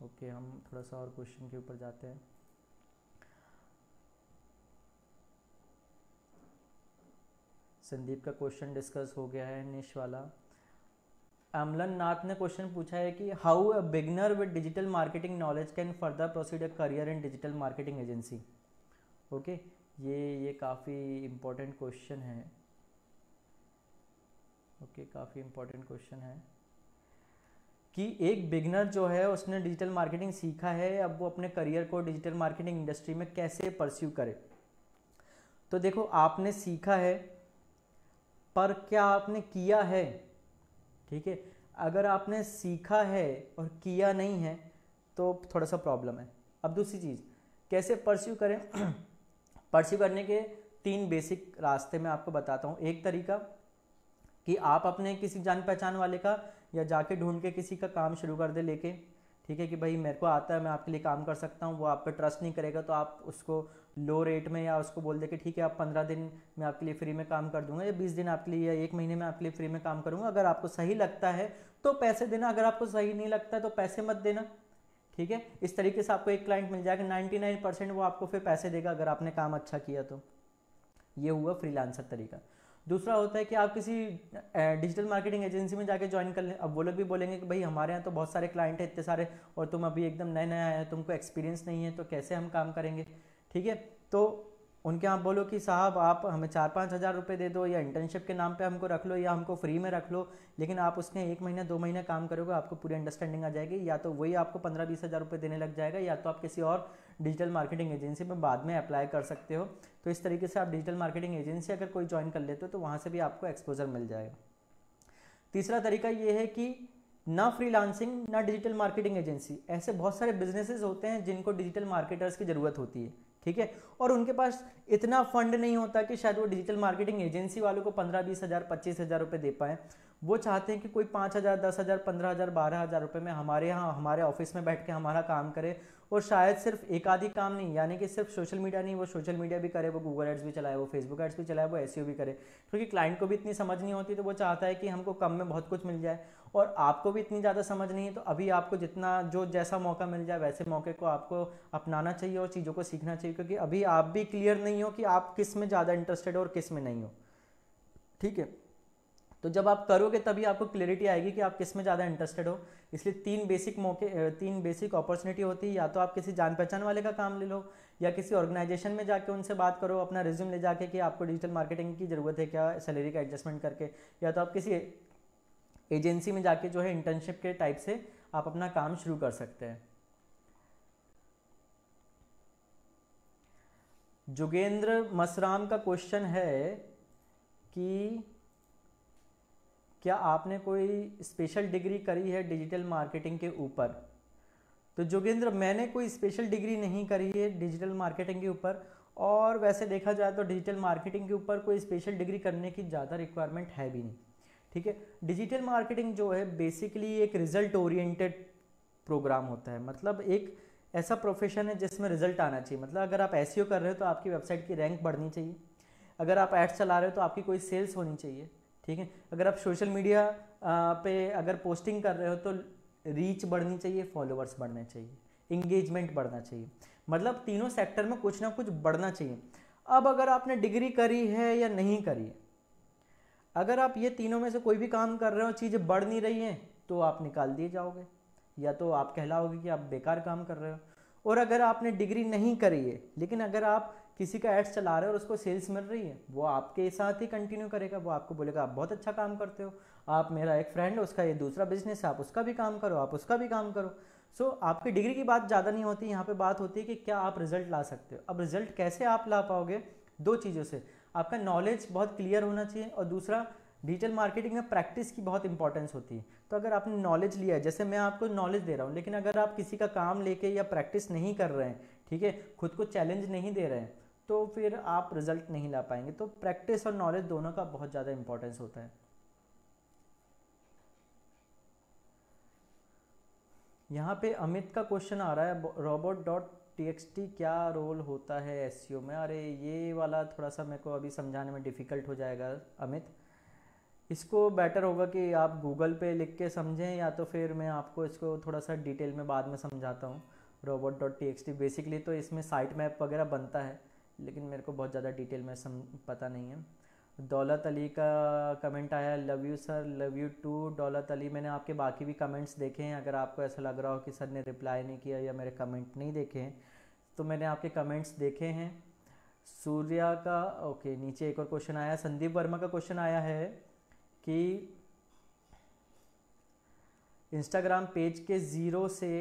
ओके, हम थोड़ा सा और क्वेश्चन के ऊपर जाते हैं। संदीप का क्वेश्चन डिस्कस हो गया है, निश वाला। अमलन नाथ ने क्वेश्चन पूछा है कि how a beginner with digital marketing knowledge can further proceed a career in digital marketing agency. Okay, ये काफ़ी इम्पोर्टेंट क्वेश्चन है। ओके, काफ़ी इम्पोर्टेंट क्वेश्चन है कि एक बिगनर जो है उसने डिजिटल मार्केटिंग सीखा है, अब वो अपने करियर को डिजिटल मार्केटिंग इंडस्ट्री में कैसे परस्यू करे। तो देखो, आपने सीखा है पर क्या आपने किया है? ठीक है, अगर आपने सीखा है और किया नहीं है तो थोड़ा सा प्रॉब्लम है। अब दूसरी चीज़, कैसे परस्यू करें? परस्यू करने के 3 बेसिक रास्ते मैं आपको बताता हूँ। एक तरीका कि आप अपने किसी जान पहचान वाले का या जाके ढूंढ के किसी का काम शुरू कर दे लेके, ठीक है, कि भाई मेरे को आता है, मैं आपके लिए काम कर सकता हूँ। वो आप पर ट्रस्ट नहीं करेगा तो आप उसको लो रेट में, या उसको बोल दे कि ठीक है आप 15 दिन मैं आपके लिए फ्री में काम कर दूंगा, या 20 दिन आपके लिए, या 1 महीने में आपके लिए फ्री में काम करूँगा। अगर आपको सही लगता है तो पैसे देना, अगर आपको सही नहीं लगता है तो पैसे मत देना। ठीक है, इस तरीके से आपको एक क्लाइंट मिल जाएगा, 99% वो आपको फिर पैसे देगा अगर आपने काम अच्छा किया तो। ये हुआ फ्रीलांसर तरीका। दूसरा होता है कि आप किसी डिजिटल मार्केटिंग एजेंसी में जाके ज्वाइन कर लें। अब वो लोग भी बोलेंगे कि भाई हमारे यहाँ तो बहुत सारे क्लाइंट हैं, इतने सारे, और तुम अभी एकदम नए नए आए हैं, तुमको एक्सपीरियंस नहीं है, तो कैसे हम काम करेंगे। ठीक है, तो उनके यहाँ बोलो कि साहब आप हमें 4-5 हज़ार रुपये दे दो, या इंटर्नशिप के नाम पे हमको रख लो, या हमको फ्री में रख लो, लेकिन आप उसने 1 महीना 2 महीना काम करोगे, आपको पूरी अंडरस्टैंडिंग आ जाएगी। या तो वही आपको 15-20 हज़ार रुपये देने लग जाएगा, या तो आप किसी और डिजिटल मार्केटिंग एजेंसी में बाद में अप्लाई कर सकते हो। तो इस तरीके से आप डिजिटल मार्केटिंग एजेंसी अगर कोई ज्वाइन कर लेते हो तो वहाँ से भी आपको एक्सपोजर मिल जाएगा। तीसरा तरीका ये है कि ना फ्रीलांसिंग ना डिजिटल मार्केटिंग एजेंसी, ऐसे बहुत सारे बिजनेसेस होते हैं जिनको डिजिटल मार्केटर्स की ज़रूरत होती है। ठीक है, और उनके पास इतना फंड नहीं होता कि शायद वो डिजिटल मार्केटिंग एजेंसी वालों को 15-20 हज़ार 25 हज़ार रुपये दे पाएँ। वो चाहते हैं कि कोई 5,000, 10,000, 15,000, 12,000 रुपये में हमारे यहाँ हमारे ऑफिस में बैठ के हमारा काम करे, और शायद सिर्फ एक आधी काम नहीं, यानी कि सिर्फ सोशल मीडिया नहीं, वो सोशल मीडिया भी करे, वो गूगल एड्स भी चलाए, वो फेसबुक एड्स भी चलाए, वो एसईओ भी करे, क्योंकि क्लाइंट को भी इतनी समझ नहीं होती, तो वो चाहता है कि हमको कम में बहुत कुछ मिल जाए, और आपको भी इतनी ज़्यादा समझ नहीं है, तो अभी आपको जितना जो जैसा मौका मिल जाए वैसे मौके को आपको अपनाना चाहिए और चीज़ों को सीखना चाहिए, क्योंकि अभी आप भी क्लियर नहीं हो कि आप किस में ज़्यादा इंटरेस्टेड हो और किस में नहीं हो। ठीक है, तो जब आप करोगे तभी आपको क्लैरिटी आएगी कि आप किस में ज़्यादा इंटरेस्टेड हो। इसलिए 3 बेसिक अपॉर्चुनिटी होती है, या तो आप किसी जान पहचान वाले का काम ले लो, या किसी ऑर्गेनाइजेशन में जाके उनसे बात करो अपना रिज्यूम ले जाके कि आपको डिजिटल मार्केटिंग की ज़रूरत है क्या, सैलरी का एडजस्टमेंट करके, या तो आप किसी एजेंसी में जाके जो है इंटर्नशिप के टाइप से आप अपना काम शुरू कर सकते हैं। जोगेंद्र मसराम का क्वेश्चन है कि क्या आपने कोई स्पेशल डिग्री करी है डिजिटल मार्केटिंग के ऊपर। तो जोगेंद्र, मैंने कोई स्पेशल डिग्री नहीं करी है डिजिटल मार्केटिंग के ऊपर, और वैसे देखा जाए तो डिजिटल मार्केटिंग के ऊपर कोई स्पेशल डिग्री करने की ज़्यादा रिक्वायरमेंट है भी नहीं। ठीक है, डिजिटल मार्केटिंग जो है बेसिकली एक रिजल्ट ओरिएंटेड प्रोग्राम होता है, मतलब एक ऐसा प्रोफेशन है जिसमें रिजल्ट आना चाहिए। मतलब अगर आप एसईओ कर रहे हो तो आपकी वेबसाइट की रैंक बढ़नी चाहिए, अगर आप एड्स चला रहे हो तो आपकी कोई सेल्स होनी चाहिए। ठीक है, अगर आप सोशल मीडिया पे अगर पोस्टिंग कर रहे हो तो रीच बढ़नी चाहिए, फॉलोअर्स बढ़ने चाहिए, इंगेजमेंट बढ़ना चाहिए, मतलब तीनों सेक्टर में कुछ ना कुछ बढ़ना चाहिए। अब अगर आपने डिग्री करी है या नहीं करी है, अगर आप ये तीनों में से कोई भी काम कर रहे हो, चीज़ें बढ़ नहीं रही हैं, तो आप निकाल दिए जाओगे, या तो आप कहलाओगे कि आप बेकार काम कर रहे हो। और अगर आपने डिग्री नहीं करी है, लेकिन अगर आप किसी का एड्स चला रहे हो और उसको सेल्स मिल रही है, वो आपके साथ ही कंटिन्यू करेगा, वो आपको बोलेगा आप बहुत अच्छा काम करते हो, आप मेरा एक फ्रेंड है, उसका ये दूसरा बिजनेस है, आप उसका भी काम करो, आप उसका भी काम करो। सो आपकी डिग्री की बात ज़्यादा नहीं होती, यहाँ पे बात होती है कि क्या आप रिजल्ट ला सकते हो। अब रिजल्ट कैसे आप ला पाओगे, दो चीज़ों से, आपका नॉलेज बहुत क्लियर होना चाहिए, और दूसरा डिजिटल मार्केटिंग में प्रैक्टिस की बहुत इंपॉर्टेंस होती है। तो अगर आपने नॉलेज लिया है, जैसे मैं आपको नॉलेज दे रहा हूँ, लेकिन अगर आप किसी का काम लेके या प्रैक्टिस नहीं कर रहे हैं, ठीक है, खुद को चैलेंज नहीं दे रहे हैं, तो फिर आप रिजल्ट नहीं ला पाएंगे। तो प्रैक्टिस और नॉलेज दोनों का बहुत ज़्यादा इम्पोर्टेंस होता है। यहाँ पे अमित का क्वेश्चन आ रहा है, robot.txt क्या रोल होता है एसईओ में। अरे ये वाला थोड़ा सा मेरे को अभी समझाने में डिफ़िकल्ट हो जाएगा अमित, इसको बेटर होगा कि आप गूगल पे लिख के समझें, या तो फिर मैं आपको इसको थोड़ा सा डिटेल में बाद में समझाता हूँ। robot.txt बेसिकली तो इसमें साइट मैप वगैरह बनता है, लेकिन मेरे को बहुत ज़्यादा डिटेल में पता नहीं है। दौलत अली का कमेंट आया, love you sir, love you too Daulat Ali. मैंने आपके बाकी भी कमेंट्स देखे हैं, अगर आपको ऐसा लग रहा हो कि सर ने रिप्लाई नहीं किया या मेरे कमेंट नहीं देखे हैं, तो मैंने आपके कमेंट्स देखे हैं। सूर्या का ओके, नीचे एक और क्वेश्चन आया, संदीप वर्मा का क्वेश्चन आया है कि इंस्टाग्राम पेज के ज़ीरो से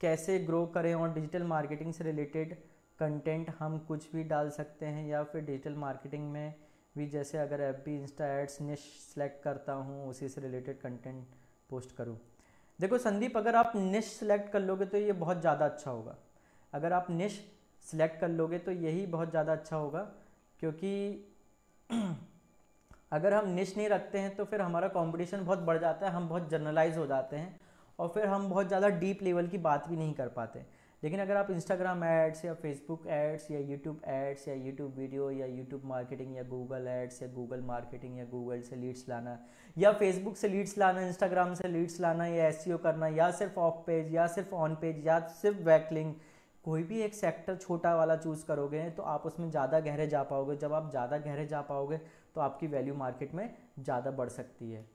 कैसे ग्रो करें, और डिजिटल मार्केटिंग से रिलेटेड कंटेंट हम कुछ भी डाल सकते हैं, या फिर डिजिटल मार्केटिंग में भी जैसे अगर FB insta ads niche select करता हूँ, उसी से रिलेटेड कंटेंट पोस्ट करूँ। देखो संदीप, अगर आप निश सेलेक्ट कर लोगे तो ये बहुत ज़्यादा अच्छा होगा, अगर आप निश सेलेक्ट कर लोगे तो यही बहुत ज़्यादा अच्छा होगा, क्योंकि अगर हम निश नहीं रखते हैं तो फिर हमारा कॉम्पिटिशन बहुत बढ़ जाता है, हम बहुत जनरलाइज हो जाते हैं, और फिर हम बहुत ज़्यादा डीप लेवल की बात भी नहीं कर पाते। लेकिन अगर आप इंस्टाग्राम एड्स या फेसबुक एड्स या यूट्यूब वीडियो या यूट्यूब मार्केटिंग या गूगल एड्स या गूगल मार्केटिंग या गूगल से लीड्स लाना, या फेसबुक से लीड्स लाना, इंस्टाग्राम से लीड्स लाना, या एसईओ करना, या सिर्फ ऑफ पेज या सिर्फ ऑन पेज या सिर्फ बैकलिंक, कोई भी एक सेक्टर छोटा वाला चूज़ करोगे तो आप उसमें ज़्यादा गहरे जा पाओगे। जब आप ज़्यादा गहरे जा पाओगे तो आपकी वैल्यू मार्केट में ज़्यादा बढ़ सकती है।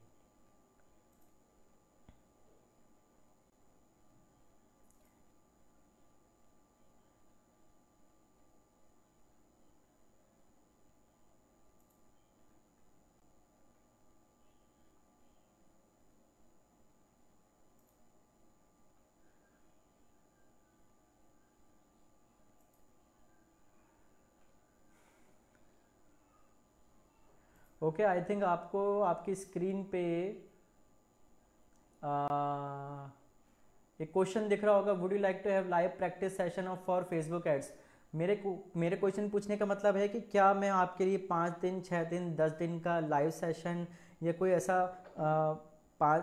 ओके, आई थिंक आपको आपकी स्क्रीन पे एक क्वेश्चन दिख रहा होगा, would you like to have live practice session of for Facebook ads. मेरे क्वेश्चन पूछने का मतलब है कि क्या मैं आपके लिए 5 दिन, 6 दिन, 10 दिन का लाइव सेशन या कोई ऐसा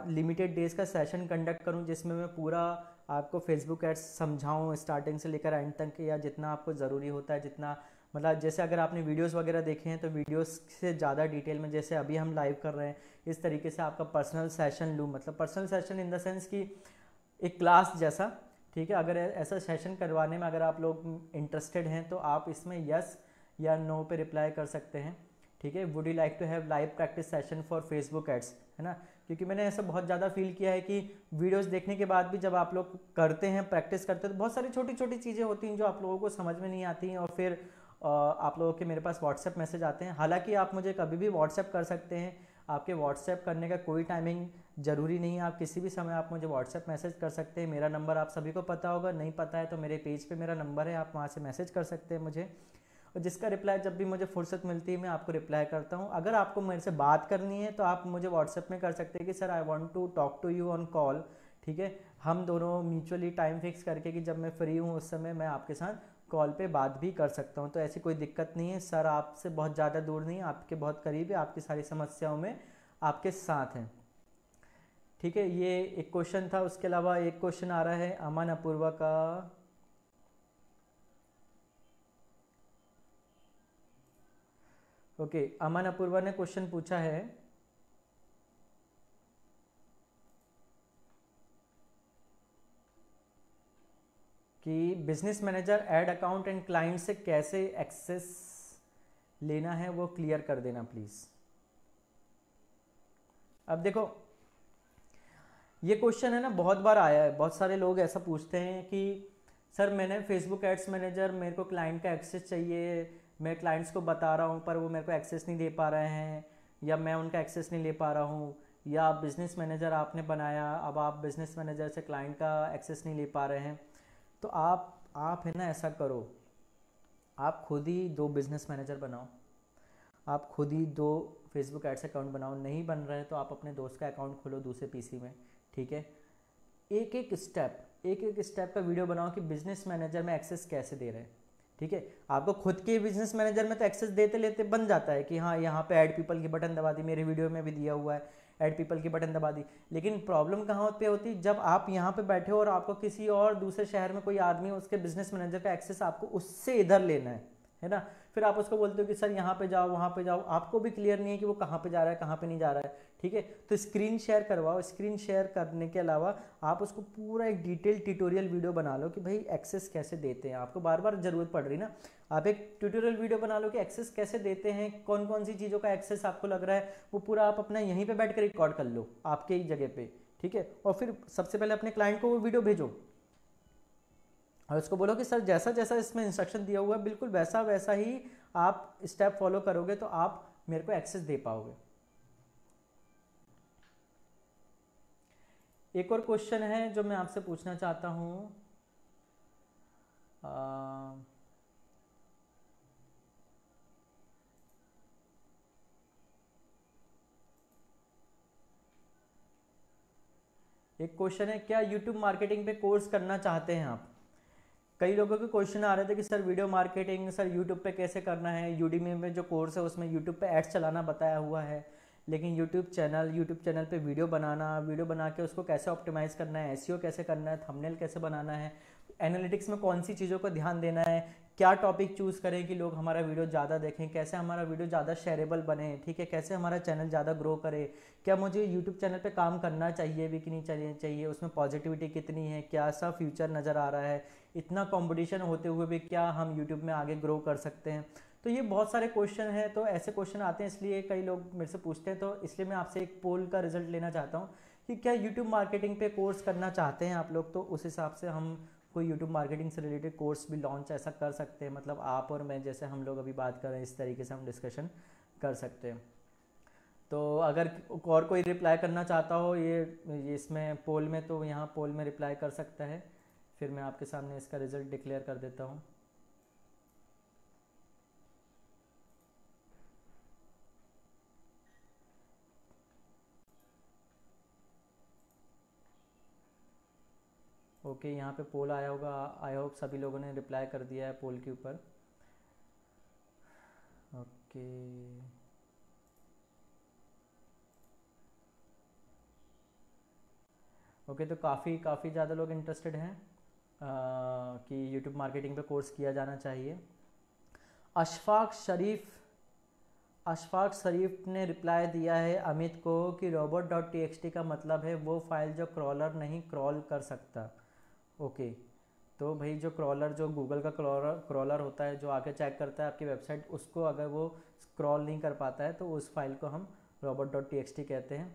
लिमिटेड डेज का सेशन कंडक्ट करूं जिसमें मैं पूरा आपको फेसबुक एड्स समझाऊं स्टार्टिंग से लेकर एंड तक, या जितना आपको ज़रूरी होता है, जितना मतलब जैसे अगर आपने वीडियोस वगैरह देखे हैं तो वीडियोस से ज़्यादा डिटेल में जैसे अभी हम लाइव कर रहे हैं इस तरीके से आपका पर्सनल सेशन लूँ, मतलब personal session in the sense कि एक क्लास जैसा, ठीक है। अगर ऐसा सेशन करवाने में अगर आप लोग इंटरेस्टेड हैं तो आप इसमें यस या नो पे रिप्लाई कर सकते हैं, ठीक है। Would you like to have live practice session for Facebook ads, है ना, क्योंकि मैंने ऐसा बहुत ज़्यादा फील किया है कि वीडियोस देखने के बाद भी जब आप लोग करते हैं, प्रैक्टिस करते हैं, तो बहुत सारी छोटी छोटी चीज़ें होती हैं जो आप लोगों को समझ में नहीं आती हैं। और फिर आप लोगों के मेरे पास व्हाट्सएप मैसेज आते हैं। हालांकि आप मुझे कभी भी व्हाट्सएप कर सकते हैं, आपके व्हाट्सएप करने का कोई टाइमिंग ज़रूरी नहीं है, आप किसी भी समय आप मुझे व्हाट्सएप मैसेज कर सकते हैं। मेरा नंबर आप सभी को पता होगा, नहीं पता है तो मेरे पेज पे मेरा नंबर है, आप वहाँ से मैसेज कर सकते हैं मुझे, और जिसका रिप्लाई जब भी मुझे फुर्सत मिलती है मैं आपको रिप्लाई करता हूँ। अगर आपको मेरे से बात करनी है तो आप मुझे व्हाट्सएप में कर सकते हैं कि sir I want to talk to you on call, ठीक है। हम दोनों म्यूचुअली टाइम फिक्स करके कि जब मैं फ्री हूँ उस समय मैं आपके साथ कॉल पे बात भी कर सकता हूँ, तो ऐसी कोई दिक्कत नहीं है। सर आपसे बहुत ज़्यादा दूर नहीं, आपके बहुत करीब है, आपकी सारी समस्याओं में आपके साथ हैं, ठीक है। ये एक क्वेश्चन था। उसके अलावा एक क्वेश्चन आ रहा है अमन अपूर्वा का, ओके। अमन अपूर्वा ने क्वेश्चन पूछा है, कि business manager ad account and client से कैसे एक्सेस लेना है वो क्लियर कर देना प्लीज़। अब देखो ये क्वेश्चन है ना, बहुत बार आया है, बहुत सारे लोग ऐसा पूछते हैं कि सर मैंने फेसबुक एड्स मैनेजर, मेरे को क्लाइंट का एक्सेस चाहिए, मैं क्लाइंट्स को बता रहा हूँ पर वो मेरे को एक्सेस नहीं दे पा रहे हैं, या मैं उनका एक्सेस नहीं ले पा रहा हूँ, या बिज़नेस मैनेजर आपने बनाया, अब आप बिज़नेस मैनेजर से क्लाइंट का एक्सेस नहीं ले पा रहे हैं। तो आप है ना, ऐसा करो, आप खुद ही दो बिज़नेस मैनेजर बनाओ, आप खुद ही दो फेसबुक एड्स अकाउंट बनाओ। नहीं बन रहे तो आप अपने दोस्त का अकाउंट खोलो दूसरे पीसी में, ठीक है। एक एक स्टेप का वीडियो बनाओ कि बिज़नेस मैनेजर में एक्सेस कैसे दे रहे हैं, ठीक है। आपको खुद के बिज़नेस मैनेजर में तो एक्सेस देते लेते बन जाता है कि हाँ यहाँ पे ऐड पीपल की बटन दबा दी, मेरे वीडियो में भी दिया हुआ है ऐड पीपल की बटन दबा दी। लेकिन प्रॉब्लम कहाँ पे होती, जब आप यहाँ पे बैठे हो और आपको किसी और दूसरे शहर में कोई आदमी, उसके बिजनेस मैनेजर का एक्सेस आपको उससे इधर लेना है ना। फिर आप उसको बोलते हो कि सर यहाँ पे जाओ, वहाँ पे जाओ, आपको भी क्लियर नहीं है कि वो कहाँ पे जा रहा है, कहाँ पे नहीं जा रहा है, ठीक है। तो स्क्रीन शेयर करवाओ। स्क्रीन शेयर करने के अलावा आप उसको पूरा एक डिटेल ट्यूटोरियल वीडियो बना लो कि भाई एक्सेस कैसे देते हैं, आपको बार बार ज़रूरत पड़ रही ना, आप एक ट्यूटोरियल वीडियो बना लो कि एक्सेस कैसे देते हैं, कौन कौन सी चीज़ों का एक्सेस आपको लग रहा है, वो पूरा आप अपना यहीं पर बैठ कर रिकॉर्ड कर लो आपके ही जगह पर, ठीक है। और फिर सबसे पहले अपने क्लाइंट को वो वीडियो भेजो और उसको बोलो कि सर जैसा जैसा इसमें इंस्ट्रक्शन दिया हुआ है बिल्कुल वैसा वैसा ही आप स्टेप फॉलो करोगे तो आप मेरे को एक्सेस दे पाओगे। एक और क्वेश्चन है जो मैं आपसे पूछना चाहता हूं, एक क्वेश्चन है, क्या YouTube मार्केटिंग पे कोर्स करना चाहते हैं आप? कई लोगों के क्वेश्चन आ रहे थे कि sir video marketing sir YouTube पे कैसे करना है, यूडीमी में जो कोर्स है उसमें यूट्यूब पे एड्स चलाना बताया हुआ है, लेकिन यूट्यूब चैनल पे वीडियो बना के उसको कैसे ऑप्टिमाइज़ करना है, एसईओ कैसे करना है, थंबनेल कैसे बनाना है, एनालिटिक्स में कौन सी चीज़ों को ध्यान देना है, क्या टॉपिक चूज़ करें कि लोग हमारा वीडियो ज़्यादा देखें, कैसे हमारा वीडियो ज़्यादा शेयरेबल बने, ठीक है, कैसे हमारा चैनल ज़्यादा ग्रो करे, क्या मुझे यूट्यूब चैनल पे काम करना चाहिए भी कि नहीं चाहिए, उसमें पॉजिटिविटी कितनी है, क्या सा फ्यूचर नज़र आ रहा है, इतना कॉम्पिटिशन होते हुए भी क्या हम यूट्यूब में आगे ग्रो कर सकते हैं। तो ये बहुत सारे क्वेश्चन हैं, तो ऐसे क्वेश्चन आते हैं इसलिए कई लोग मेरे से पूछते हैं, तो इसलिए मैं आपसे एक पोल का रिजल्ट लेना चाहता हूँ कि क्या यूट्यूब मार्केटिंग पे कोर्स करना चाहते हैं आप लोग, तो उस हिसाब से हम कोई यूट्यूब मार्केटिंग से रिलेटेड कोर्स भी लॉन्च ऐसा कर सकते हैं, मतलब आप और मैं जैसे हम लोग अभी बात कर रहे हैं इस तरीके से हम डिस्कशन कर सकते हैं। तो अगर और कोई रिप्लाई करना चाहता हो ये इसमें पोल में, तो यहाँ पोल में रिप्लाई कर सकता है, फिर मैं आपके सामने इसका रिजल्ट डिक्लेयर कर देता हूँ। ओके, यहाँ पे पोल आया होगा, आई होप सभी लोगों ने रिप्लाई कर दिया है पोल के ऊपर। ओके ओके, तो काफ़ी ज़्यादा लोग इंटरेस्टेड हैं कि YouTube मार्केटिंग पे कोर्स किया जाना चाहिए। अशफाक शरीफ ने रिप्लाई दिया है अमित को कि robot.txt का मतलब है वो फाइल जो क्रॉलर नहीं क्रॉल कर सकता। ओके, तो भाई जो क्रॉलर, जो गूगल का क्रॉलर होता है जो आके चेक करता है आपकी वेबसाइट, उसको अगर वो क्रॉल नहीं कर पाता है तो उस फाइल को हम robot.txt कहते हैं।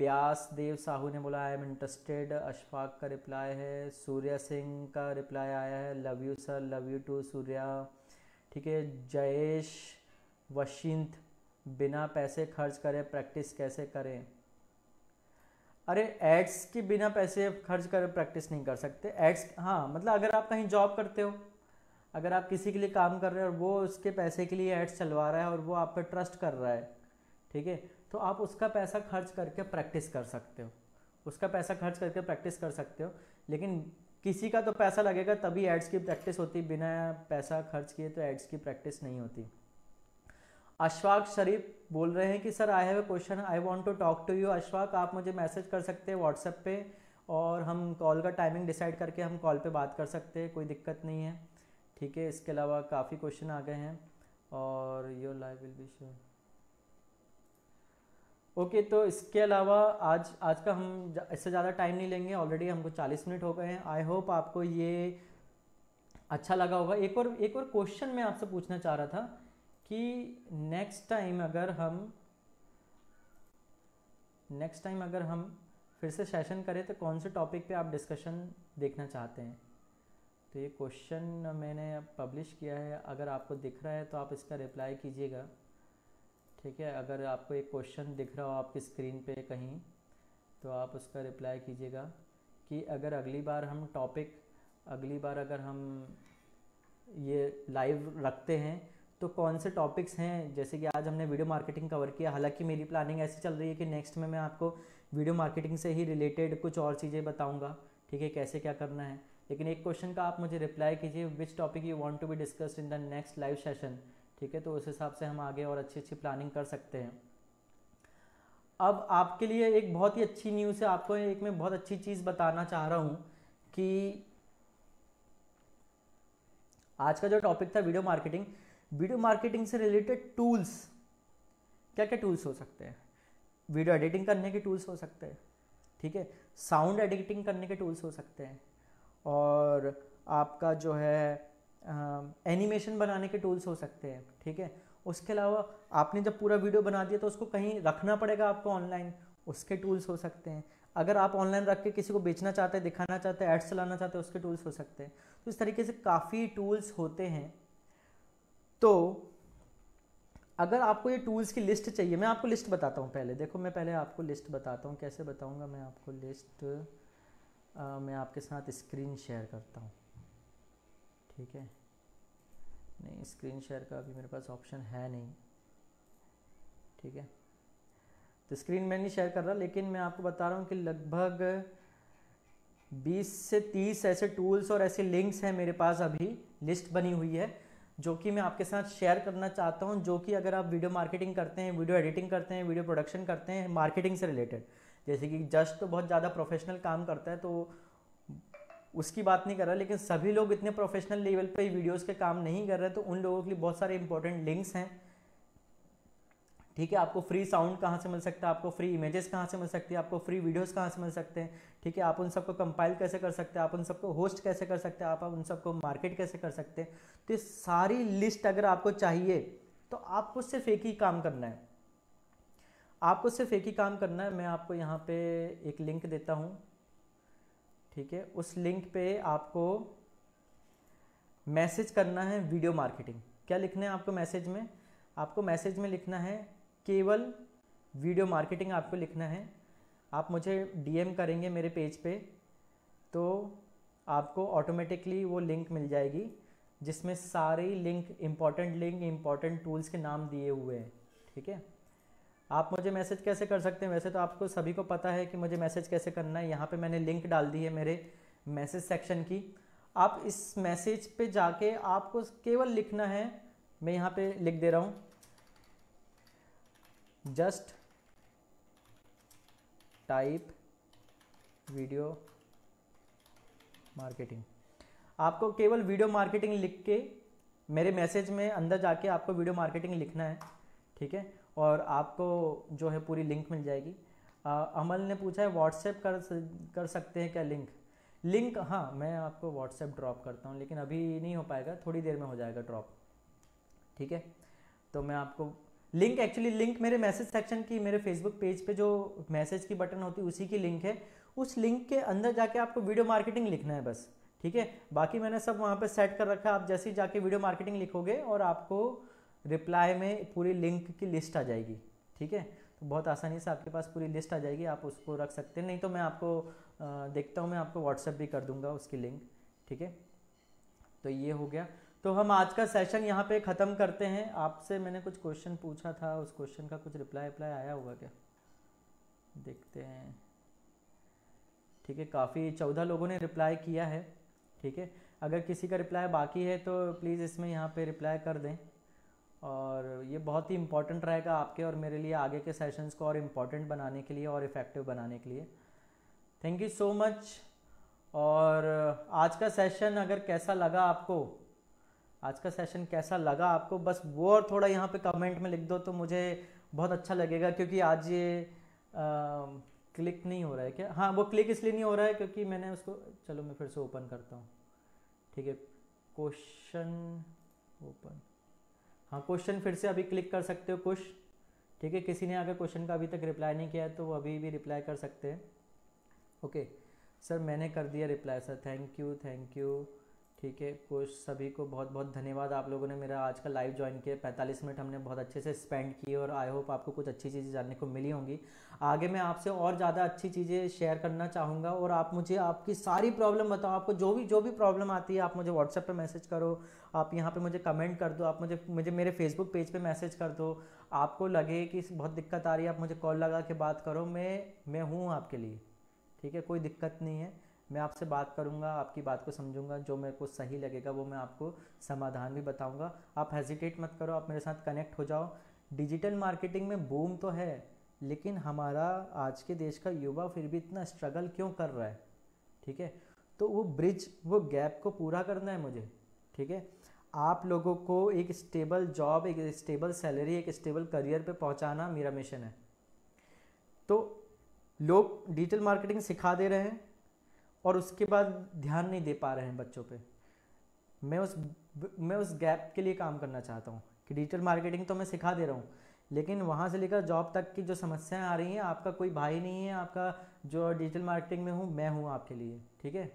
ब्यास देव साहू ने बोला आई एम इंटरेस्टेड, अशफाक का रिप्लाई है। सूर्या सिंह का रिप्लाई आया है, love you sir, love you too Surya, ठीक है। जयेश वशिंत, बिना पैसे खर्च करे प्रैक्टिस कैसे करें? अरे एड्स की बिना पैसे खर्च करे प्रैक्टिस नहीं कर सकते। एड्स, हाँ मतलब अगर आप कहीं जॉब करते हो, अगर आप किसी के लिए काम कर रहे हो और वो उसके पैसे के लिए एड्स चलवा रहा है और वो आप पे ट्रस्ट कर रहा है, ठीक है, तो आप उसका पैसा खर्च करके प्रैक्टिस कर सकते हो, उसका पैसा खर्च करके प्रैक्टिस कर सकते हो। लेकिन किसी का तो पैसा लगेगा तभी एड्स की प्रैक्टिस होती, बिना पैसा खर्च किए तो एड्स की प्रैक्टिस नहीं होती। अशफाक शरीफ बोल रहे हैं कि sir I have a question, I want to talk to you. Ashfaq, आप मुझे मैसेज कर सकते हैं व्हाट्सएप पे और हम कॉल का टाइमिंग डिसाइड करके हम कॉल पे बात कर सकते हैं, कोई दिक्कत नहीं है, ठीक है। इसके अलावा काफ़ी क्वेश्चन आ गए हैं और your life will be sure. Okay, तो इसके अलावा आज का हम इससे ज़्यादा टाइम नहीं लेंगे, ऑलरेडी हमको 40 मिनट हो गए हैं। आई होप आपको ये अच्छा लगा होगा। एक और क्वेश्चन मैं आपसे पूछना चाह रहा था कि नेक्स्ट टाइम अगर हम फिर से सेशन करें तो कौन से टॉपिक पे आप डिस्कशन देखना चाहते हैं। तो ये क्वेश्चन मैंने पब्लिश किया है, अगर आपको दिख रहा है तो आप इसका रिप्लाई कीजिएगा, ठीक है। अगर आपको एक क्वेश्चन दिख रहा हो आपकी स्क्रीन पे कहीं तो आप उसका रिप्लाई कीजिएगा कि अगली बार अगर हम ये लाइव रखते हैं तो कौन से टॉपिक्स हैं। जैसे कि आज हमने वीडियो मार्केटिंग कवर किया, हालांकि मेरी प्लानिंग ऐसी चल रही है कि नेक्स्ट में मैं आपको वीडियो मार्केटिंग से ही रिलेटेड कुछ और चीज़ें बताऊंगा, ठीक है, कैसे क्या करना है। लेकिन एक क्वेश्चन का आप मुझे रिप्लाई कीजिए, which topic you want to be discussed in the next live session, ठीक है। तो उस हिसाब से हम आगे और अच्छी प्लानिंग कर सकते हैं। अब आपके लिए एक बहुत ही अच्छी न्यूज़ है, आपको एक मैं बहुत अच्छी चीज़ बताना चाह रहा हूँ कि आज का जो टॉपिक था वीडियो मार्केटिंग से रिलेटेड टूल्स, क्या क्या टूल्स हो सकते हैं। वीडियो एडिटिंग करने के टूल्स हो सकते हैं, ठीक है, साउंड एडिटिंग करने के टूल्स हो सकते हैं, और आपका जो है एनिमेशन बनाने के टूल्स हो सकते हैं, ठीक है। उसके अलावा आपने जब पूरा वीडियो बना दिया तो उसको कहीं रखना पड़ेगा आपको ऑनलाइन, उसके टूल्स हो सकते हैं। अगर आप ऑनलाइन रख के किसी को बेचना चाहते हैं, दिखाना चाहते हैं, एड्स चलाना चाहते हैं, उसके टूल्स हो सकते हैं। तो इस तरीके से काफ़ी टूल्स होते हैं। तो अगर आपको ये टूल्स की लिस्ट चाहिए, मैं आपको लिस्ट बताता हूँ। पहले देखो, मैं पहले आपको लिस्ट बताता हूँ, कैसे बताऊँगा मैं आपको लिस्ट। मैं आपके साथ स्क्रीन शेयर करता हूँ, ठीक है। नहीं, स्क्रीन शेयर का अभी मेरे पास ऑप्शन है नहीं, ठीक है, तो स्क्रीन मैं नहीं शेयर कर रहा। लेकिन मैं आपको बता रहा हूँ कि लगभग 20 से 30 ऐसे टूल्स और ऐसे लिंक्स हैं मेरे पास, अभी लिस्ट बनी हुई है जो कि मैं आपके साथ शेयर करना चाहता हूं। जो कि अगर आप वीडियो मार्केटिंग करते हैं, वीडियो एडिटिंग करते हैं, वीडियो प्रोडक्शन करते हैं, मार्केटिंग से रिलेटेड, जैसे कि जश तो बहुत ज़्यादा प्रोफेशनल काम करता है तो उसकी बात नहीं कर रहा, लेकिन सभी लोग इतने प्रोफेशनल लेवल पे वीडियोस के काम नहीं कर रहे, तो उन लोगों के लिए बहुत सारे इंपॉर्टेंट लिंक्स हैं, ठीक है। आपको फ्री साउंड कहाँ से मिल सकता है, आपको फ्री इमेजेस कहाँ से मिल सकती है, आपको फ्री वीडियोस कहाँ से मिल सकते हैं, ठीक है। आप उन सबको कंपाइल कैसे कर सकते हैं, आप उन सबको होस्ट कैसे कर सकते हैं, आप उन सबको मार्केट कैसे कर सकते हैं। तो ये सारी लिस्ट अगर आपको चाहिए तो आपको सिर्फ एक ही काम करना है, आपको सिर्फ एक ही काम करना है। मैं आपको यहाँ पर एक लिंक देता हूँ, ठीक है, उस लिंक पर आपको मैसेज करना है वीडियो मार्केटिंग। क्या लिखना है आपको मैसेज में? आपको मैसेज में लिखना है केवल वीडियो मार्केटिंग, आपको लिखना है। आप मुझे डीएम करेंगे मेरे पेज पे तो आपको ऑटोमेटिकली वो लिंक मिल जाएगी जिसमें सारे लिंक, इम्पॉर्टेंट टूल्स के नाम दिए हुए हैं, ठीक है। आप मुझे मैसेज कैसे कर सकते हैं? वैसे तो आपको सभी को पता है कि मुझे मैसेज कैसे करना है। यहाँ पे मैंने लिंक डाल दी है मेरे मैसेज सेक्शन की। आप इस मैसेज पे जाके आपको केवल लिखना है, मैं यहाँ पे लिख दे रहा हूँ, जस्ट टाइप वीडियो मार्केटिंग, आपको केवल वीडियो मार्केटिंग लिख के मेरे मैसेज में अंदर जाके आपको वीडियो मार्केटिंग लिखना है, ठीक है। और आपको जो है पूरी लिंक मिल जाएगी। अमल ने पूछा है व्हाट्सएप कर सकते हैं क्या लिंक? लिंक हाँ, मैं आपको व्हाट्सएप ड्रॉप करता हूँ, लेकिन अभी नहीं हो पाएगा, थोड़ी देर में हो जाएगा ड्रॉप, ठीक है। तो मैं आपको लिंक, एक्चुअली लिंक मेरे मैसेज सेक्शन की, मेरे फेसबुक पेज पे जो मैसेज की बटन होती है उसी की लिंक है। उस लिंक के अंदर जाके आपको वीडियो मार्केटिंग लिखना है बस, ठीक है। बाकी मैंने सब वहाँ पे सेट कर रखा है, आप जैसे ही जाके वीडियो मार्केटिंग लिखोगे और आपको रिप्लाई में पूरी लिंक की लिस्ट आ जाएगी, ठीक है। तो बहुत आसानी से आपके पास पूरी लिस्ट आ जाएगी, आप उसको रख सकते हैं। नहीं तो मैं आपको देखता हूँ, मैं आपको व्हाट्सएप भी कर दूँगा उसकी लिंक, ठीक है। तो ये हो गया, तो हम आज का सेशन यहाँ पे ख़त्म करते हैं। आपसे मैंने कुछ क्वेश्चन पूछा था, उस क्वेश्चन का कुछ रिप्लाई आया होगा क्या, देखते हैं, ठीक है। काफ़ी 14 लोगों ने रिप्लाई किया है, ठीक है। अगर किसी का रिप्लाई बाकी है तो प्लीज़ इसमें यहाँ पे रिप्लाई कर दें, और ये बहुत ही इम्पॉर्टेंट रहेगा आपके और मेरे लिए, आगे के सेशंस को और इम्पॉर्टेंट बनाने के लिए और इफ़ेक्टिव बनाने के लिए। Thank you so much. और आज का सेशन अगर कैसा लगा आपको, आज का सेशन कैसा लगा आपको, बस वो और थोड़ा यहाँ पे कमेंट में लिख दो तो मुझे बहुत अच्छा लगेगा। क्योंकि आज ये क्लिक नहीं हो रहा है क्या? हाँ, वो क्लिक इसलिए नहीं हो रहा है क्योंकि मैंने उसको, चलो मैं फिर से ओपन करता हूँ, ठीक है। क्वेश्चन ओपन, हाँ क्वेश्चन फिर से अभी क्लिक कर सकते हो कुछ, ठीक है। किसी ने अगर क्वेश्चन का अभी तक रिप्लाई नहीं किया है तो वो अभी भी रिप्लाई कर सकते हैं। ओके सर, मैंने कर दिया reply sir, thank you, thank you, ठीक है। कुछ सभी को बहुत बहुत धन्यवाद, आप लोगों ने मेरा आज का लाइव ज्वाइन किया। 45 मिनट हमने बहुत अच्छे से स्पेंड किए और आई होप आपको कुछ अच्छी चीज़ें जानने को मिली होंगी। आगे मैं आपसे और ज़्यादा अच्छी चीज़ें शेयर करना चाहूँगा, और आप मुझे आपकी सारी प्रॉब्लम बताओ, आपको जो भी प्रॉब्लम आती है आप मुझे व्हाट्सएप पर मैसेज करो, आप यहाँ पर मुझे कमेंट कर दो, आप मुझे मेरे फेसबुक पेज पर मैसेज कर दो। आपको लगे कि बहुत दिक्कत आ रही है, आप मुझे कॉल लगा के बात करो, मैं हूँ आपके लिए, ठीक है। कोई दिक्कत नहीं है, मैं आपसे बात करूंगा, आपकी बात को समझूंगा, जो मेरे को सही लगेगा वो मैं आपको समाधान भी बताऊंगा। आप हेजिटेट मत करो, आप मेरे साथ कनेक्ट हो जाओ। डिजिटल मार्केटिंग में बूम तो है, लेकिन हमारा आज के देश का युवा फिर भी इतना स्ट्रगल क्यों कर रहा है, ठीक है। तो वो गैप को पूरा करना है मुझे, ठीक है। आप लोगों को एक स्टेबल जॉब, एक स्टेबल सैलरी, एक स्टेबल करियर पर पहुँचाना मेरा मिशन है। तो लोग डिजिटल मार्केटिंग सिखा दे रहे हैं और उसके बाद ध्यान नहीं दे पा रहे हैं बच्चों पे। मैं उस गैप के लिए काम करना चाहता हूँ कि डिजिटल मार्केटिंग तो मैं सिखा दे रहा हूँ, लेकिन वहाँ से लेकर जॉब तक की जो समस्याएं आ रही हैं, आपका कोई भाई नहीं है, आपका जो डिजिटल मार्केटिंग में हूँ मैं हूँ आपके लिए, ठीक है।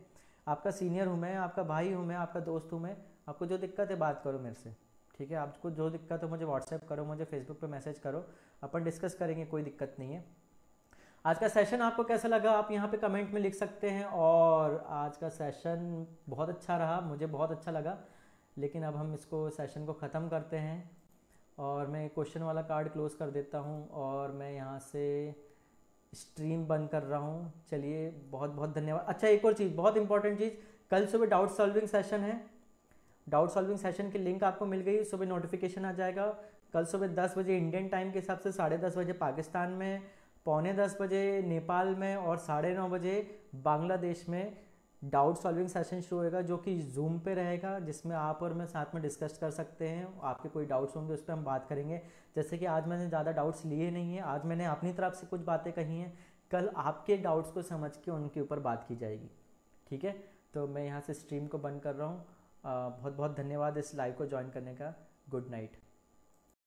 आपका सीनियर हूँ मैं, आपका भाई हूँ मैं, आपका दोस्त हूँ मैं। आपको जो दिक्कत है बात करो मेरे से, ठीक है। आपको जो दिक्कत हो मुझे व्हाट्सएप करो, मुझे फेसबुक पर मैसेज करो, अपन डिस्कस करेंगे, कोई दिक्कत नहीं है। आज का सेशन आपको कैसा लगा आप यहाँ पे कमेंट में लिख सकते हैं। और आज का सेशन बहुत अच्छा रहा, मुझे बहुत अच्छा लगा। लेकिन अब हम इसको सेशन को ख़त्म करते हैं, और मैं क्वेश्चन वाला कार्ड क्लोज कर देता हूँ, और मैं यहाँ से स्ट्रीम बंद कर रहा हूँ। चलिए, बहुत बहुत धन्यवाद। अच्छा, एक और चीज़, बहुत इंपॉर्टेंट चीज़, कल सुबह डाउट सॉल्विंग सेशन है। डाउट सॉल्विंग सेशन की लिंक आपको मिल गई, सुबह नोटिफिकेशन आ जाएगा। कल सुबह 10 बजे इंडियन टाइम के हिसाब से, 10:30 बजे पाकिस्तान में, 10:45 बजे नेपाल में, और 9:30 बजे बांग्लादेश में डाउट सॉल्विंग सेशन शुरू होएगा, जो कि जूम पे रहेगा, जिसमें आप और मैं साथ में डिस्कस कर सकते हैं। आपके कोई डाउट्स होंगे उस पर हम बात करेंगे। जैसे कि आज मैंने ज़्यादा डाउट्स लिए नहीं है, आज मैंने अपनी तरफ से कुछ बातें कही हैं, कल आपके डाउट्स को समझ के उनके ऊपर बात की जाएगी, ठीक है। तो मैं यहाँ से स्ट्रीम को बंद कर रहा हूँ। बहुत बहुत धन्यवाद इस लाइव को ज्वाइन करने का। Good night.